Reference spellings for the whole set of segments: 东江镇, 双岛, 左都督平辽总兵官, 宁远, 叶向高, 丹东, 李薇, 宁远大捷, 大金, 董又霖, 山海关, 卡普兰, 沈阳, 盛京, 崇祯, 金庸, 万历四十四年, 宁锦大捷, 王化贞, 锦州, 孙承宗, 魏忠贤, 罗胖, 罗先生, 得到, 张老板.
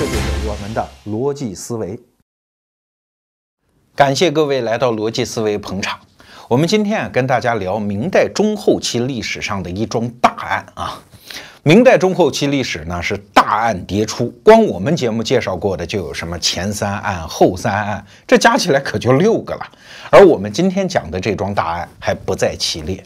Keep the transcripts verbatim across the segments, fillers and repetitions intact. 这就是我们的逻辑思维。感谢各位来到逻辑思维捧场。我们今天啊，跟大家聊明代中后期历史上的一桩大案啊。 明代中后期历史呢是大案迭出，光我们节目介绍过的就有什么前三案、后三案，这加起来可就六个了。而我们今天讲的这桩大案还不在其列。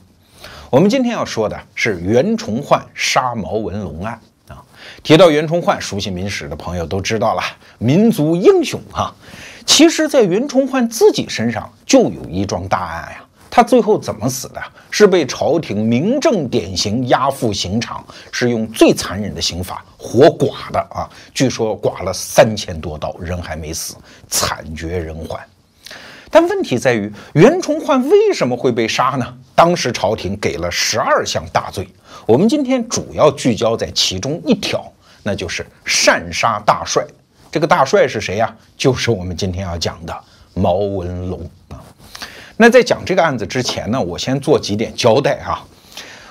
我们今天要说的是袁崇焕杀毛文龙案啊。提到袁崇焕，熟悉民史的朋友都知道了，民族英雄啊。其实，在袁崇焕自己身上就有一桩大案呀。 他最后怎么死的？是被朝廷明正典刑押赴刑场，是用最残忍的刑法活剐的啊！据说剐了三千多刀，人还没死，惨绝人寰。但问题在于，袁崇焕为什么会被杀呢？当时朝廷给了十二项大罪，我们今天主要聚焦在其中一条，那就是擅杀大帅。这个大帅是谁呀？就是我们今天要讲的毛文龙啊。 那在讲这个案子之前呢，我先做几点交代啊。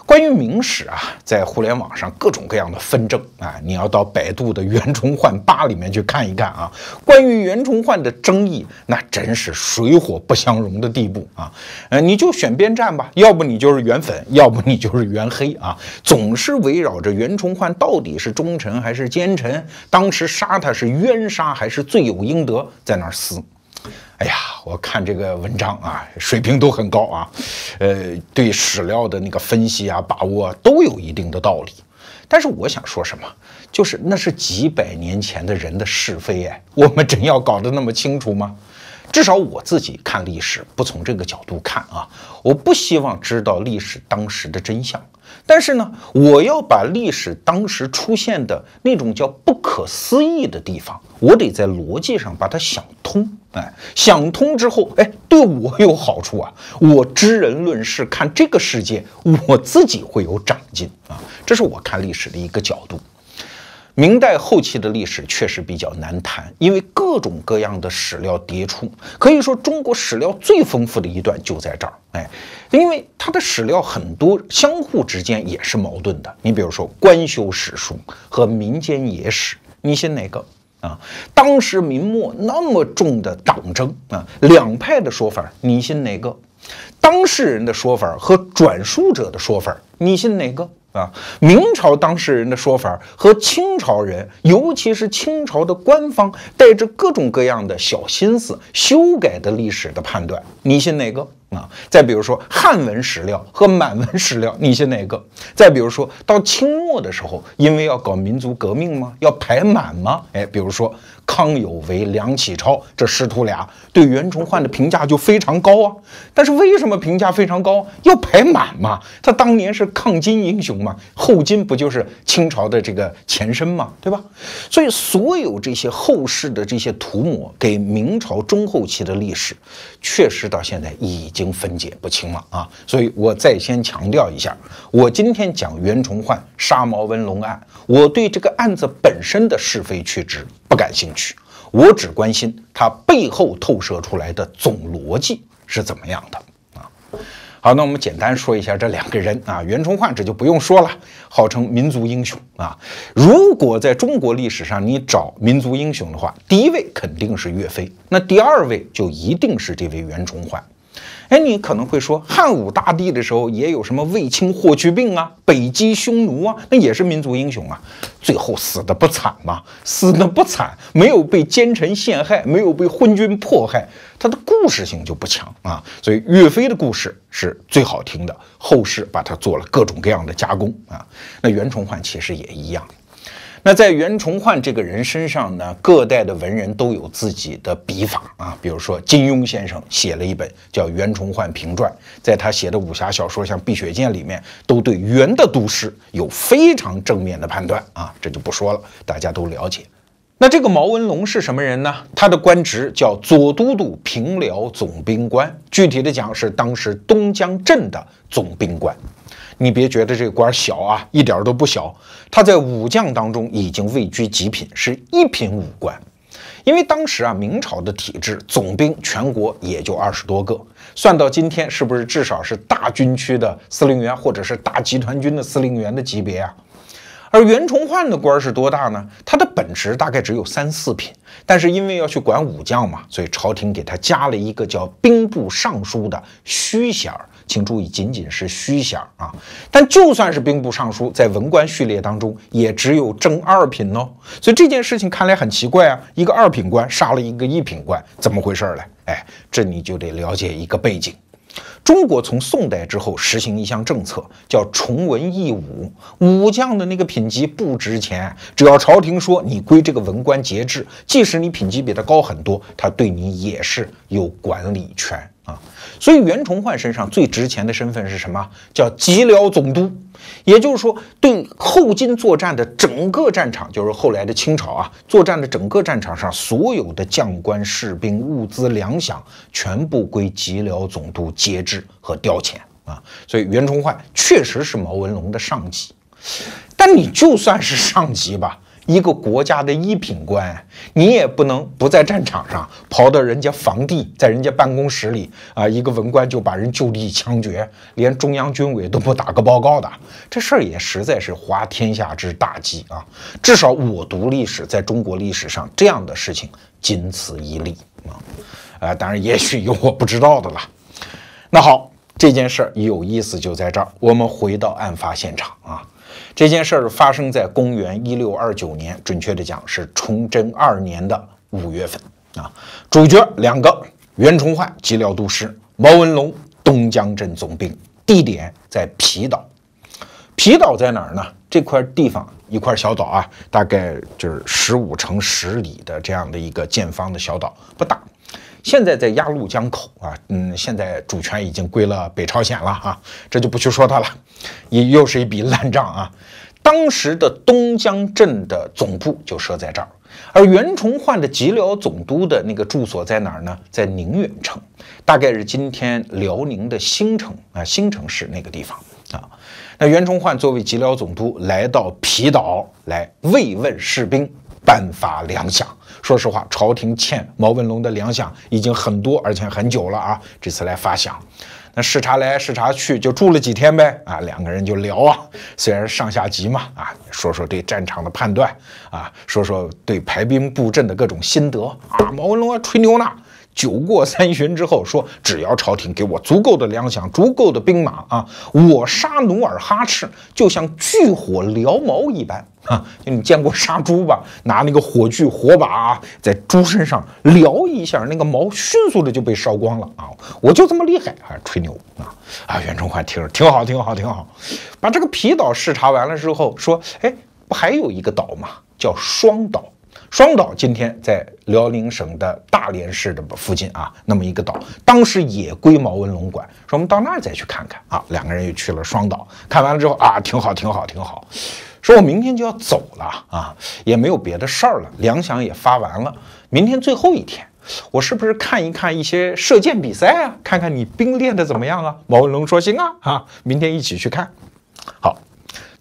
关于明史啊，在互联网上各种各样的纷争啊，你要到百度的袁崇焕吧里面去看一看啊。关于袁崇焕的争议，那真是水火不相容的地步啊。呃，你就选边站吧，要不你就是袁粉，要不你就是袁黑啊。总是围绕着袁崇焕到底是忠臣还是奸臣，当时杀他是冤杀还是罪有应得，在那儿撕。 哎呀，我看这个文章啊，水平都很高啊，呃，对史料的那个分析啊、把握啊，都有一定的道理。但是我想说什么，就是那是几百年前的人的是非哎，我们真要搞得那么清楚吗？至少我自己看历史不从这个角度看啊，我不希望知道历史当时的真相。 但是呢，我要把历史当时出现的那种叫不可思议的地方，我得在逻辑上把它想通。哎，想通之后，哎，对我有好处啊！我知人论事，看这个世界，我自己会有长进啊！这是我看历史的一个角度。明代后期的历史确实比较难谈，因为各种各样的史料迭出，可以说中国史料最丰富的一段就在这儿。哎。 因为它的史料很多相互之间也是矛盾的，你比如说官修史书和民间野史，你信哪个啊？当时明末那么重的党争啊，两派的说法，你信哪个？当事人的说法和转述者的说法，你信哪个？ 啊，明朝当事人的说法和清朝人，尤其是清朝的官方带着各种各样的小心思修改的历史的判断，你信哪个啊？再比如说汉文史料和满文史料，你信哪个？再比如说到清末的时候，因为要搞民族革命吗？要排满吗？哎，比如说康有为、梁启超这师徒俩对袁崇焕的评价就非常高啊。但是为什么评价非常高？要排满嘛，他当年是抗金英雄。 后金不就是清朝的这个前身嘛，对吧？所以所有这些后世的这些涂抹，给明朝中后期的历史，确实到现在已经分解不清了啊！所以我再先强调一下，我今天讲袁崇焕杀毛文龙案，我对这个案子本身的是非曲直不感兴趣，我只关心它背后透射出来的总逻辑是怎么样的。 好，那我们简单说一下这两个人啊，袁崇焕这就不用说了，号称民族英雄啊。如果在中国历史上你找民族英雄的话，第一位肯定是岳飞，那第二位就一定是这位袁崇焕。哎，你可能会说，汉武大帝的时候也有什么卫青霍去病啊、北击匈奴啊，那也是民族英雄啊，最后死的不惨吗？死的不惨，没有被奸臣陷害，没有被昏君迫害。 它的故事性就不强啊，所以岳飞的故事是最好听的，后世把它做了各种各样的加工啊。那袁崇焕其实也一样。那在袁崇焕这个人身上呢，各代的文人都有自己的笔法啊。比如说金庸先生写了一本叫《袁崇焕评传》，在他写的武侠小说像《碧血剑》里面，都对袁的读诗有非常正面的判断啊，这就不说了，大家都了解。 那这个毛文龙是什么人呢？他的官职叫左都督平辽总兵官，具体的讲是当时东江镇的总兵官。你别觉得这个官小啊，一点都不小。他在武将当中已经位居极品，是一品武官。因为当时啊，明朝的体制，总兵全国也就二十多个，算到今天是不是至少是大军区的司令员，或者是大集团军的司令员的级别啊？而袁崇焕的官是多大呢？他的本职大概只有三四品，但是因为要去管武将嘛，所以朝廷给他加了一个叫兵部尚书的虚衔儿。请注意，仅仅是虚衔儿啊！但就算是兵部尚书，在文官序列当中也只有正二品哦。所以这件事情看来很奇怪啊，一个二品官杀了一个一品官，怎么回事嘞？哎，这你就得了解一个背景。 中国从宋代之后实行一项政策，叫崇文抑武。武将的那个品级不值钱，只要朝廷说你归这个文官节制，即使你品级比他高很多，他对你也是有管理权啊。所以袁崇焕身上最值钱的身份是什么？叫吉辽总督。也就是说，对后金作战的整个战场，就是后来的清朝啊，作战的整个战场上，所有的将官、士兵、物资、粮饷，全部归吉辽总督节制 和调遣啊，所以袁崇焕确实是毛文龙的上级，但你就算是上级吧，一个国家的一品官，你也不能不在战场上跑到人家房地，在人家办公室里啊，一个文官就把人就地枪决，连中央军委都不打个报告的，这事儿也实在是滑天下之大稽啊！至少我读历史，在中国历史上这样的事情仅此一例啊，啊，当然也许有我不知道的啦。那好。 这件事儿有意思就在这儿，我们回到案发现场啊。这件事儿发生在公元一六二九年，准确的讲是崇祯二年的五月份啊。主角两个：袁崇焕吉辽都师，毛文龙东江镇总兵。地点在皮岛。皮岛在哪儿呢？这块地方一块小岛啊，大概就是十五乘十里的这样的一个见方的小岛，不大。 现在在鸭绿江口啊，嗯，现在主权已经归了北朝鲜了啊，这就不去说它了，也又是一笔烂账啊。当时的东江镇的总部就设在这儿，而袁崇焕的吉辽总督的那个住所在哪儿呢？在宁远城，大概是今天辽宁的兴城啊，兴城市那个地方啊。那袁崇焕作为吉辽总督来到皮岛来慰问士兵，颁发粮饷。 说实话，朝廷欠毛文龙的粮饷已经很多，而且很久了啊。这次来发饷，那视察来视察去，就住了几天呗啊。两个人就聊啊，虽然上下级嘛啊，说说对战场的判断啊，说说对排兵布阵的各种心得啊。毛文龙还吹牛呢。酒过三巡之后说，只要朝廷给我足够的粮饷、足够的兵马啊，我杀努尔哈赤就像炬火燎毛一般。 啊，你见过杀猪吧？拿那个火炬、火把啊，在猪身上燎一下，那个毛迅速的就被烧光了啊！我就这么厉害啊，吹牛啊！啊，袁崇焕听着挺好，挺好，挺好。把这个皮岛视察完了之后，说，哎，不还有一个岛吗？叫双岛。双岛今天在辽宁省的大连市的附近啊，那么一个岛，当时也归毛文龙管。说我们到那儿再去看看啊。两个人又去了双岛，看完了之后啊，挺好，挺好，挺好。 说我明天就要走了啊，也没有别的事儿了，粮饷也发完了，明天最后一天，我是不是看一看一些射箭比赛啊？看看你兵练得怎么样啊？毛文龙说行啊，啊，明天一起去看。好，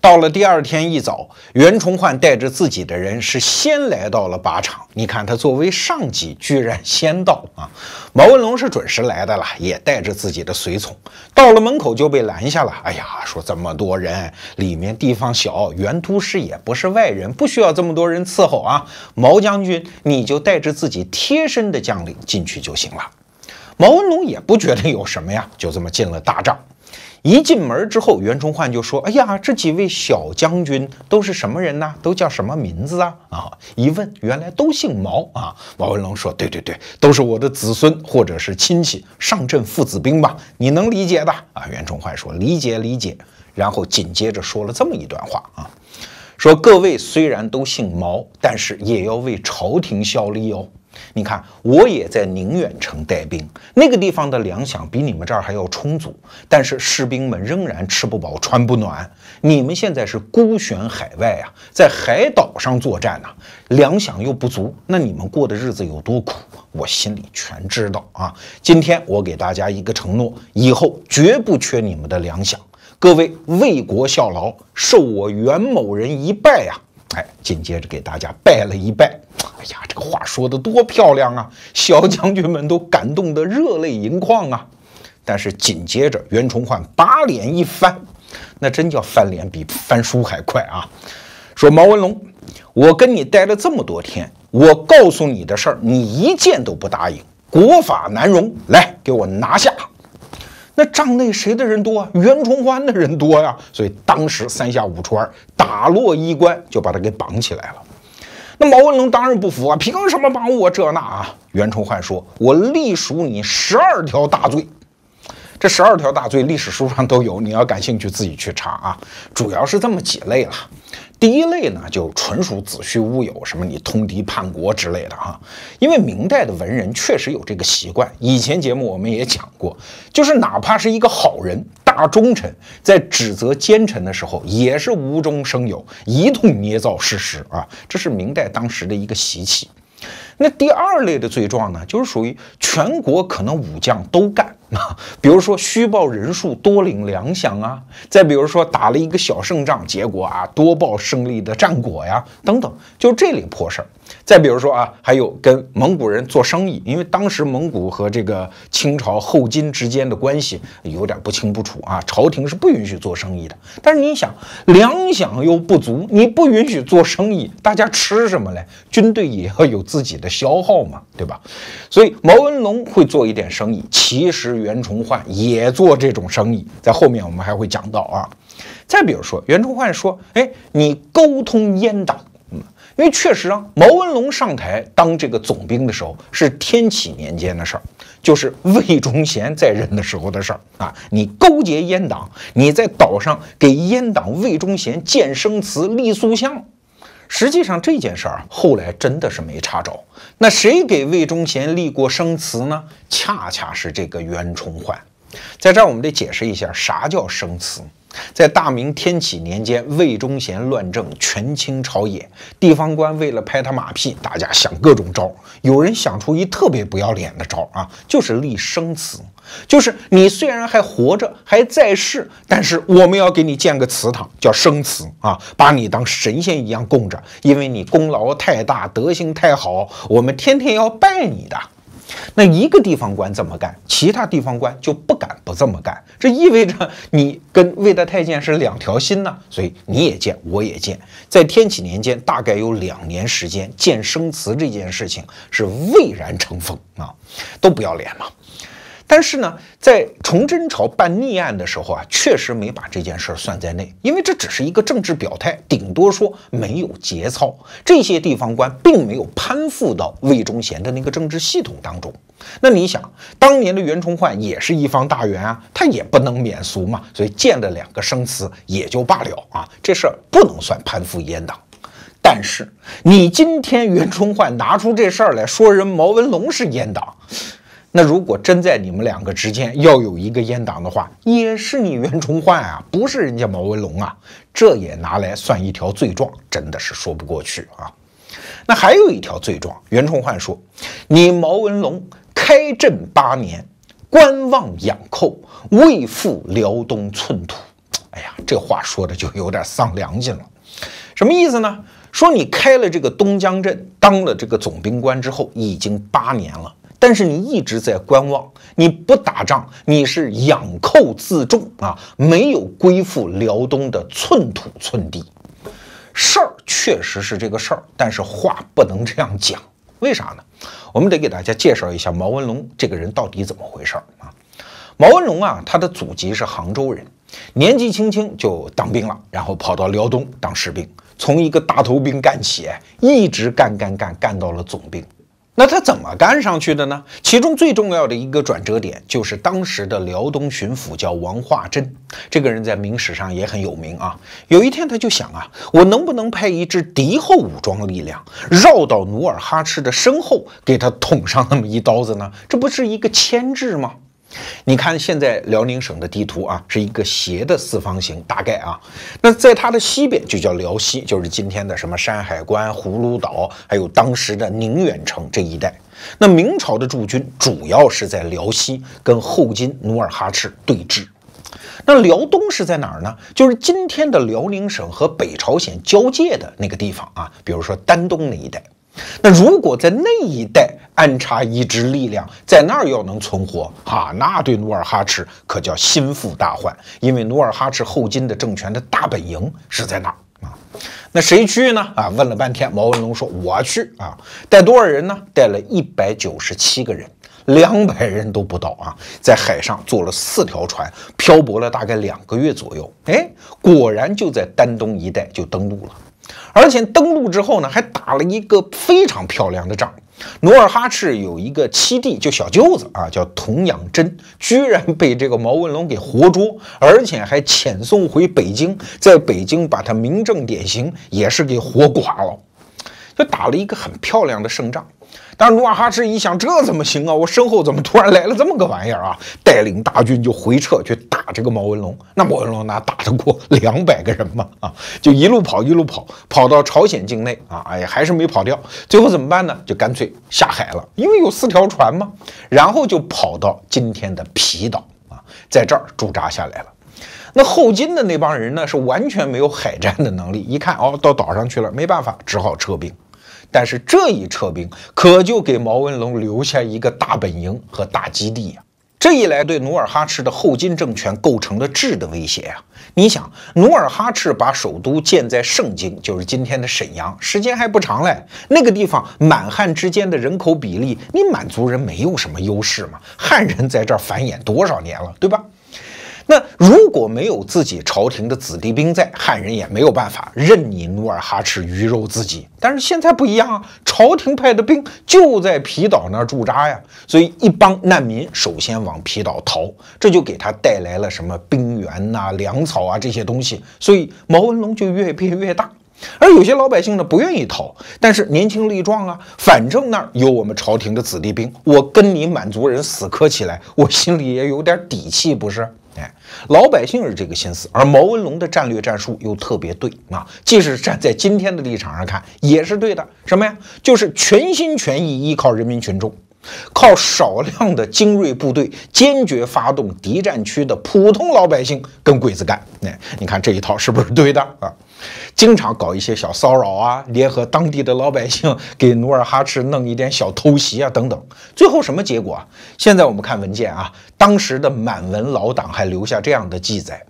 到了第二天一早，袁崇焕带着自己的人是先来到了靶场。你看他作为上级，居然先到啊！毛文龙是准时来的了，也带着自己的随从。 到了门口就被拦下了。哎呀，说这么多人，里面地方小，袁都师也不是外人，不需要这么多人伺候啊。毛将军，你就带着自己贴身的将领进去就行了。毛文龙也不觉得有什么呀，就这么进了大帐。一进门之后，袁崇焕就说：“哎呀，这几位小将军都是什么人呢？都叫什么名字啊？”啊，一问原来都姓毛啊。毛文龙说：“对对对，都是我的子孙或者是亲戚，上阵父子兵吧，你能理解的啊。”袁崇焕说：“理解理解。”然后紧接着说了这么一段话啊，说：“各位虽然都姓毛，但是也要为朝廷效力哦。” 你看，我也在宁远城带兵，那个地方的粮饷比你们这儿还要充足，但是士兵们仍然吃不饱穿不暖。你们现在是孤悬海外啊，在海岛上作战呐、啊，粮饷又不足，那你们过的日子有多苦，我心里全知道啊。今天我给大家一个承诺，以后绝不缺你们的粮饷。各位为国效劳，受我袁某人一拜呀、啊！ 哎，紧接着给大家拜了一拜。哎呀，这个话说得多漂亮啊！小将军们都感动得热泪盈眶啊！但是紧接着，袁崇焕把脸一翻，那真叫翻脸比翻书还快啊！说毛文龙，我跟你待了这么多天，我告诉你的事儿，你一件都不答应，国法难容，来给我拿下。那帐内谁的人多啊？袁崇焕的人多呀、啊，所以当时三下五除二打落衣冠，就把他给绑起来了。那毛文龙当然不服啊，凭什么绑我这那啊？袁崇焕说：“我隶属你十二条大罪。”这十二条大罪历史书上都有，你要感兴趣自己去查啊。主要是这么几类了。第一类呢，就纯属子虚乌有，什么你通敌叛国之类的哈、啊。因为明代的文人确实有这个习惯，以前节目我们也讲过，就是哪怕是一个好人、大忠臣，在指责奸臣的时候，也是无中生有，一通捏造事实啊。这是明代当时的一个习气。那第二类的罪状呢，就是属于全国可能武将都干啊，比如说虚报人数多领粮饷啊，再比如说打了一个小胜仗，结果啊多报胜利的战果呀等等，就这类破事儿。再比如说啊，还有跟蒙古人做生意，因为当时蒙古和这个清朝后金之间的关系有点不清不楚啊，朝廷是不允许做生意的。但是你想，粮饷又不足，你不允许做生意，大家吃什么嘞？军队也要有自己的消耗嘛，对吧？所以毛文龙会做一点生意，其实袁崇焕也做这种生意，在后面我们还会讲到啊。再比如说，袁崇焕说：“哎，你沟通阉党。”因为确实啊，毛文龙上台当这个总兵的时候是天启年间的事儿，就是魏忠贤在任的时候的事儿啊。你勾结阉党，你在岛上给阉党魏忠贤建生祠立塑像。实际上这件事儿后来真的是没查着。那谁给魏忠贤立过生祠呢？恰恰是这个袁崇焕。在这儿我们得解释一下啥叫生祠。在大明天启年间，魏忠贤乱政，权倾朝野，地方官为了拍他马屁，大家想各种招，有人想出一特别不要脸的招啊，就是立生祠，就是你虽然还活着，还在世，但是我们要给你建个祠堂，叫生祠啊，把你当神仙一样供着，因为你功劳太大，德行太好，我们天天要拜你的。那一个地方官这么干，其他地方官就不敢不这么干，这意味着你跟魏大太监是两条心呢、啊，所以你也建，我也建。在天启年间，大概有两年时间，建生祠这件事情是蔚然成风啊，都不要脸嘛。但是呢，在崇祯朝办逆案的时候啊，确实没把这件事算在内，因为这只是一个政治表态，顶多说没有节操。这些地方官并没有攀附到魏忠贤的那个政治系统当中。那你想，当年的袁崇焕也是一方大员啊，他也不能免俗嘛，所以建了两个生祠也就罢了啊，这事儿不能算攀附阉党。但是你今天袁崇焕拿出这事儿来说人毛文龙是阉党。那如果真在你们两个之间要有一个阉党的话，也是你袁崇焕啊，不是人家毛文龙啊，这也拿来算一条罪状，真的是说不过去啊。那还有一条罪状，袁崇焕说，你毛文龙开镇八年，观望养寇，未复辽东寸土。哎呀，这话说的就有点丧良心了。什么意思呢？说你开了这个东江镇，当了这个总兵官之后，已经八年了。但是你一直在观望，你不打仗，你是养寇自重啊，没有归附辽东的寸土寸地。事儿确实是这个事儿，但是话不能这样讲。为啥呢？我们得给大家介绍一下毛文龙这个人到底怎么回事啊。毛文龙啊，他的祖籍是杭州人，年纪轻轻就当兵了，然后跑到辽东当士兵，从一个大头兵干起，一直干干干干到了总兵。那他怎么干上去的呢？其中最重要的一个转折点就是当时的辽东巡抚叫王化贞，这个人在明史上也很有名啊。有一天他就想啊，我能不能派一支敌后武装力量绕到努尔哈赤的身后，给他捅上那么一刀子呢？这不是一个牵制吗？你看现在辽宁省的地图啊，是一个斜的四方形，大概啊，那在它的西边就叫辽西，就是今天的什么山海关、葫芦岛，还有当时的宁远城这一带。那明朝的驻军主要是在辽西跟后金努尔哈赤对峙。那辽东是在哪儿呢？就是今天的辽宁省和北朝鲜交界的那个地方啊，比如说丹东那一带。那如果在那一带安插一支力量，在那儿要能存活啊，那对努尔哈赤可叫心腹大患，因为努尔哈赤后金的政权的大本营是在那儿啊。那谁去呢？啊，问了半天，毛文龙说我去啊，带多少人呢？带了一百九十七个人。 两百人都不到啊，在海上坐了四条船，漂泊了大概两个月左右。哎，果然就在丹东一带就登陆了，而且登陆之后呢，还打了一个非常漂亮的仗。努尔哈赤有一个七弟，就小舅子啊，叫童养真，居然被这个毛文龙给活捉，而且还遣送回北京，在北京把他明正典刑，也是给活剐了，就打了一个很漂亮的胜仗。 但是努尔哈赤一想，这怎么行啊？我身后怎么突然来了这么个玩意儿啊？带领大军就回撤去打这个毛文龙。那毛文龙哪打得过两百个人嘛？啊，就一路跑一路跑，跑到朝鲜境内啊，哎，还是没跑掉。最后怎么办呢？就干脆下海了，因为有四条船嘛。然后就跑到今天的皮岛啊，在这儿驻扎下来了。 那后金的那帮人呢，是完全没有海战的能力。一看哦，到岛上去了，没办法，只好撤兵。但是这一撤兵，可就给毛文龙留下一个大本营和大基地呀、啊。这一来，对努尔哈赤的后金政权构成了质的威胁啊！你想，努尔哈赤把首都建在盛京，就是今天的沈阳，时间还不长嘞。那个地方满汉之间的人口比例，你满族人没有什么优势嘛？汉人在这儿繁衍多少年了，对吧？ 那如果没有自己朝廷的子弟兵在，汉人也没有办法任你努尔哈赤鱼肉自己。但是现在不一样啊，朝廷派的兵就在皮岛那儿驻扎呀，所以一帮难民首先往皮岛逃，这就给他带来了什么兵源呐、粮草啊这些东西，所以毛文龙就越变越大。 而有些老百姓呢不愿意逃，但是年轻力壮啊，反正那儿有我们朝廷的子弟兵，我跟你满族人死磕起来，我心里也有点底气，不是？哎，老百姓是这个心思，而毛文龙的战略战术又特别对啊，即使站在今天的立场上看也是对的。什么呀？就是全心全意依靠人民群众。 靠少量的精锐部队，坚决发动敌占区的普通老百姓跟鬼子干。哎，你看这一套是不是对的啊？经常搞一些小骚扰啊，联合当地的老百姓给努尔哈赤弄一点小偷袭啊等等。最后什么结果啊？现在我们看文件啊，当时的满文老党还留下这样的记载。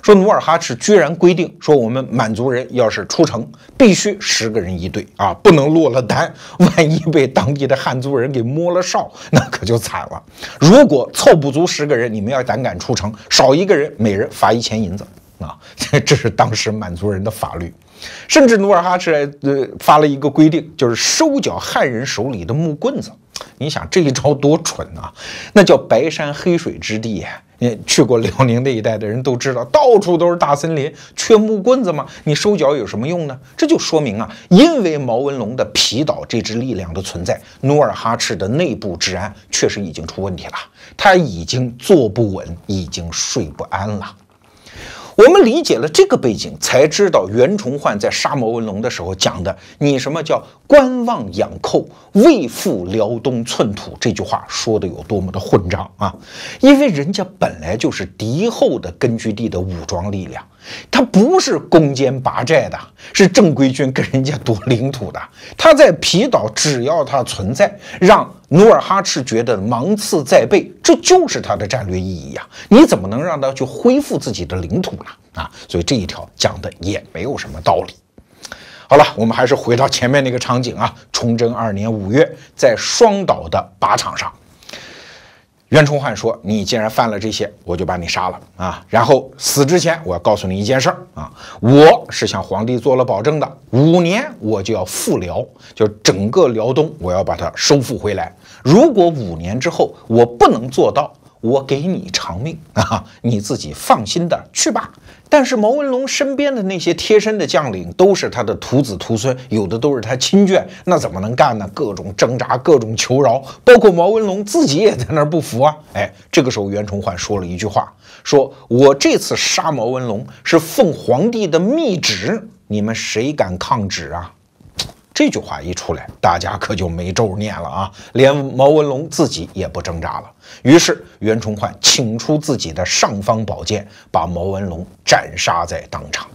说努尔哈赤居然规定说，我们满族人要是出城，必须十个人一队啊，不能落了单。万一被当地的汉族人给摸了哨，那可就惨了。如果凑不足十个人，你们要胆敢出城，少一个人，每人罚一千银子啊！这这是当时满族人的法律。甚至努尔哈赤还呃发了一个规定，就是收缴汉人手里的木棍子。你想这一招多蠢啊！那叫白山黑水之地。 去过辽宁那一带的人都知道，到处都是大森林，缺木棍子吗？你收缴有什么用呢？这就说明啊，因为毛文龙的皮岛这支力量的存在，努尔哈赤的内部治安确实已经出问题了，他已经坐不稳，已经睡不安了。 我们理解了这个背景，才知道袁崇焕在杀毛文龙的时候讲的“你什么叫观望养寇，未复辽东寸土”这句话说的有多么的混账啊！因为人家本来就是敌后的根据地的武装力量，他不是攻坚拔寨的，是正规军跟人家夺领土的。他在皮岛，只要他存在，让 努尔哈赤觉得芒刺在背，这就是他的战略意义呀、啊！你怎么能让他去恢复自己的领土呢？啊，所以这一条讲的也没有什么道理。好了，我们还是回到前面那个场景啊，崇祯二年五月，在双岛的靶场上，袁崇焕说：“你既然犯了这些，我就把你杀了啊！然后死之前，我要告诉你一件事儿啊，我是向皇帝做了保证的，五年我就要复辽，就整个辽东，我要把它收复回来。” 如果五年之后我不能做到，我给你偿命啊！你自己放心的去吧。但是毛文龙身边的那些贴身的将领都是他的徒子徒孙，有的都是他亲眷，那怎么能干呢？各种挣扎，各种求饶，包括毛文龙自己也在那儿不服啊！哎，这个时候袁崇焕说了一句话，说我这次杀毛文龙是奉皇帝的密旨，你们谁敢抗旨啊？ 这句话一出来，大家可就没咒念了啊！连毛文龙自己也不挣扎了。于是袁崇焕请出自己的尚方宝剑，把毛文龙斩杀在当场。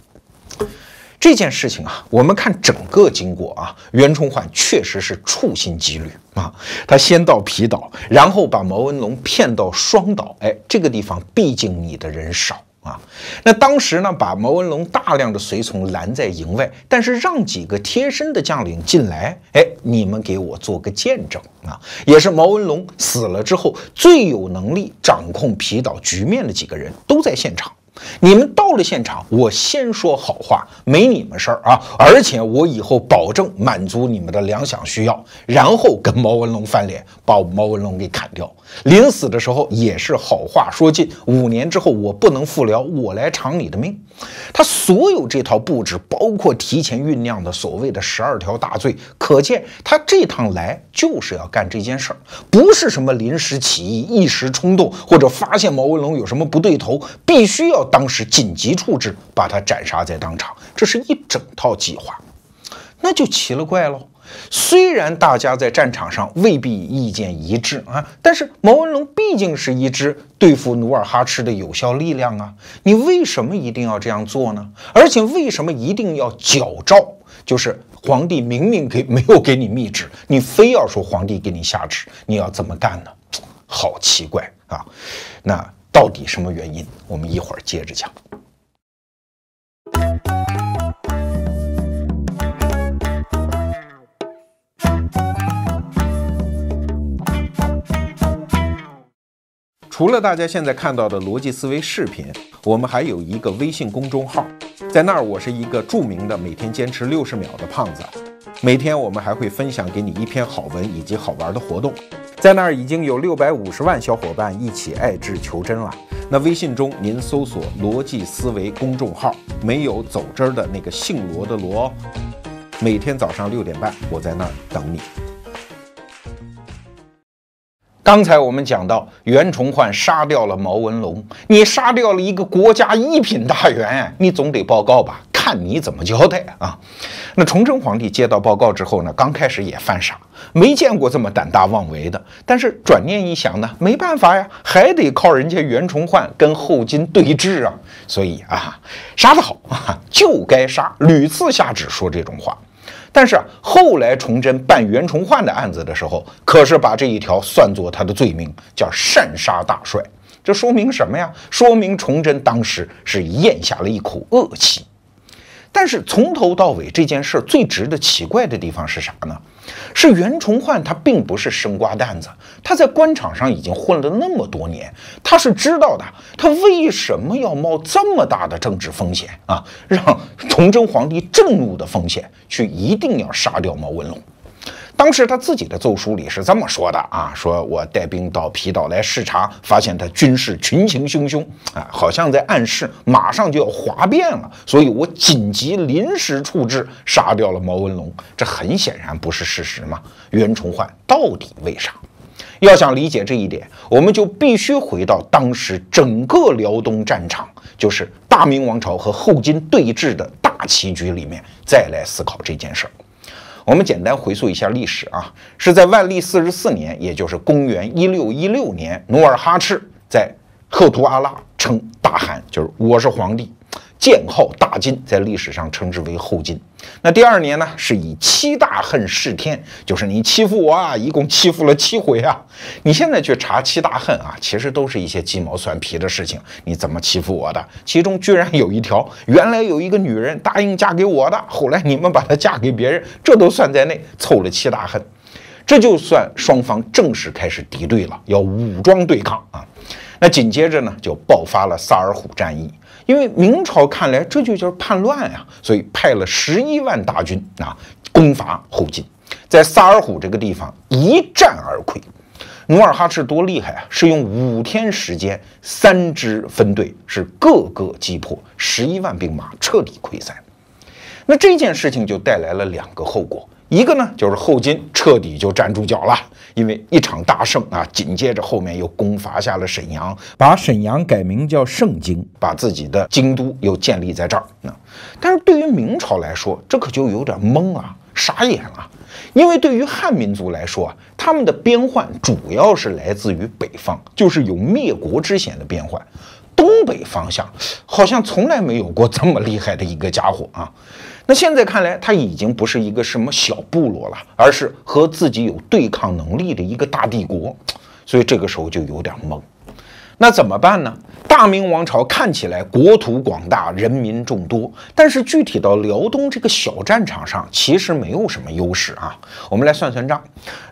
这件事情啊，我们看整个经过啊，袁崇焕确实是处心积虑啊。他先到皮岛，然后把毛文龙骗到双岛。哎，这个地方毕竟你的人少。啊。那当时呢，把毛文龙大量的随从拦在营外，但是让几个贴身的将领进来，哎，你们给我做个见证啊！也是毛文龙死了之后最有能力掌控皮岛局面的几个人都在现场。 你们到了现场，我先说好话，没你们事儿啊！而且我以后保证满足你们的粮饷需要，然后跟毛文龙翻脸，把毛文龙给砍掉。临死的时候也是好话说尽，五年之后我不能复辽，我来偿你的命。他所有这套布置，包括提前酝酿的所谓的十二条大罪，可见他这趟来就是要干这件事儿，不是什么临时起意、一时冲动，或者发现毛文龙有什么不对头，必须要 当时紧急处置，把他斩杀在当场，这是一整套计划。那就奇了怪喽。虽然大家在战场上未必意见一致啊，但是毛文龙毕竟是一支对付努尔哈赤的有效力量啊。你为什么一定要这样做呢？而且为什么一定要矫诏？就是皇帝明明给没有给你密旨，你非要说皇帝给你下旨，你要这么干呢？好奇怪啊！那 到底什么原因？我们一会儿接着讲。除了大家现在看到的逻辑思维视频，我们还有一个微信公众号，在那儿我是一个著名的每天坚持六十秒的胖子。每天我们还会分享给你一篇好文以及好玩的活动。 在那儿已经有六百五十万小伙伴一起爱智求真了。那微信中您搜索“逻辑思维”公众号，没有走之儿的那个姓罗的罗哦。每天早上六点半，我在那儿等你。刚才我们讲到袁崇焕杀掉了毛文龙，你杀掉了一个国家一品大员，你总得报告吧？ 看你怎么交代啊！那崇祯皇帝接到报告之后呢，刚开始也犯傻，没见过这么胆大妄为的。但是转念一想呢，没办法呀，还得靠人家袁崇焕跟后金对峙啊。所以啊，杀得好啊，就该杀，屡次下旨说这种话。但是啊，后来崇祯办袁崇焕的案子的时候，可是把这一条算作他的罪名，叫擅杀大帅。这说明什么呀？说明崇祯当时是咽下了一口恶气。 但是从头到尾这件事最值得奇怪的地方是啥呢？是袁崇焕他并不是生瓜蛋子，他在官场上已经混了那么多年，他是知道的，他为什么要冒这么大的政治风险啊？让崇祯皇帝震怒的风险，去一定要杀掉毛文龙。 当时他自己的奏书里是这么说的啊，说我带兵到皮岛来视察，发现他军事群情汹汹啊，好像在暗示马上就要哗变了，所以我紧急临时处置，杀掉了毛文龙。这很显然不是事实嘛。袁崇焕到底为啥？要想理解这一点，我们就必须回到当时整个辽东战场，就是大明王朝和后金对峙的大棋局里面，再来思考这件事儿。 我们简单回溯一下历史啊，是在万历四十四年，也就是公元一六一六年，努尔哈赤在赫图阿拉称大汗，就是我是皇帝，建号大金，在历史上称之为后金。那第二年呢，是以七大恨弑天，就是你欺负我啊，一共欺负了七回啊。你现在去查七大恨啊，其实都是一些鸡毛蒜皮的事情，你怎么欺负我的？其中居然有一条，原来有一个女人答应嫁给我的，后来你们把她嫁给别人，这都算在内，凑了七大恨。这就算双方正式开始敌对了，要武装对抗啊。 那紧接着呢，就爆发了萨尔浒战役。因为明朝看来这就叫叛乱呀、啊，所以派了十一万大军啊，攻伐后金，在萨尔浒这个地方一战而溃。努尔哈赤多厉害啊，是用五天时间，三支分队是各个击破，十一万兵马彻底溃散。那这件事情就带来了两个后果。 一个呢，就是后金彻底就站住脚了，因为一场大胜啊，紧接着后面又攻伐下了沈阳，把沈阳改名叫盛京，把自己的京都又建立在这儿。那、嗯，但是对于明朝来说，这可就有点懵啊，傻眼了，因为对于汉民族来说啊，他们的边患主要是来自于北方，就是有灭国之嫌的边患。 东北方向好像从来没有过这么厉害的一个家伙啊！那现在看来，他已经不是一个什么小部落了，而是和自己有对抗能力的一个大帝国，所以这个时候就有点懵。那怎么办呢？大明王朝看起来国土广大，人民众多，但是具体到辽东这个小战场上，其实没有什么优势啊。我们来算算账，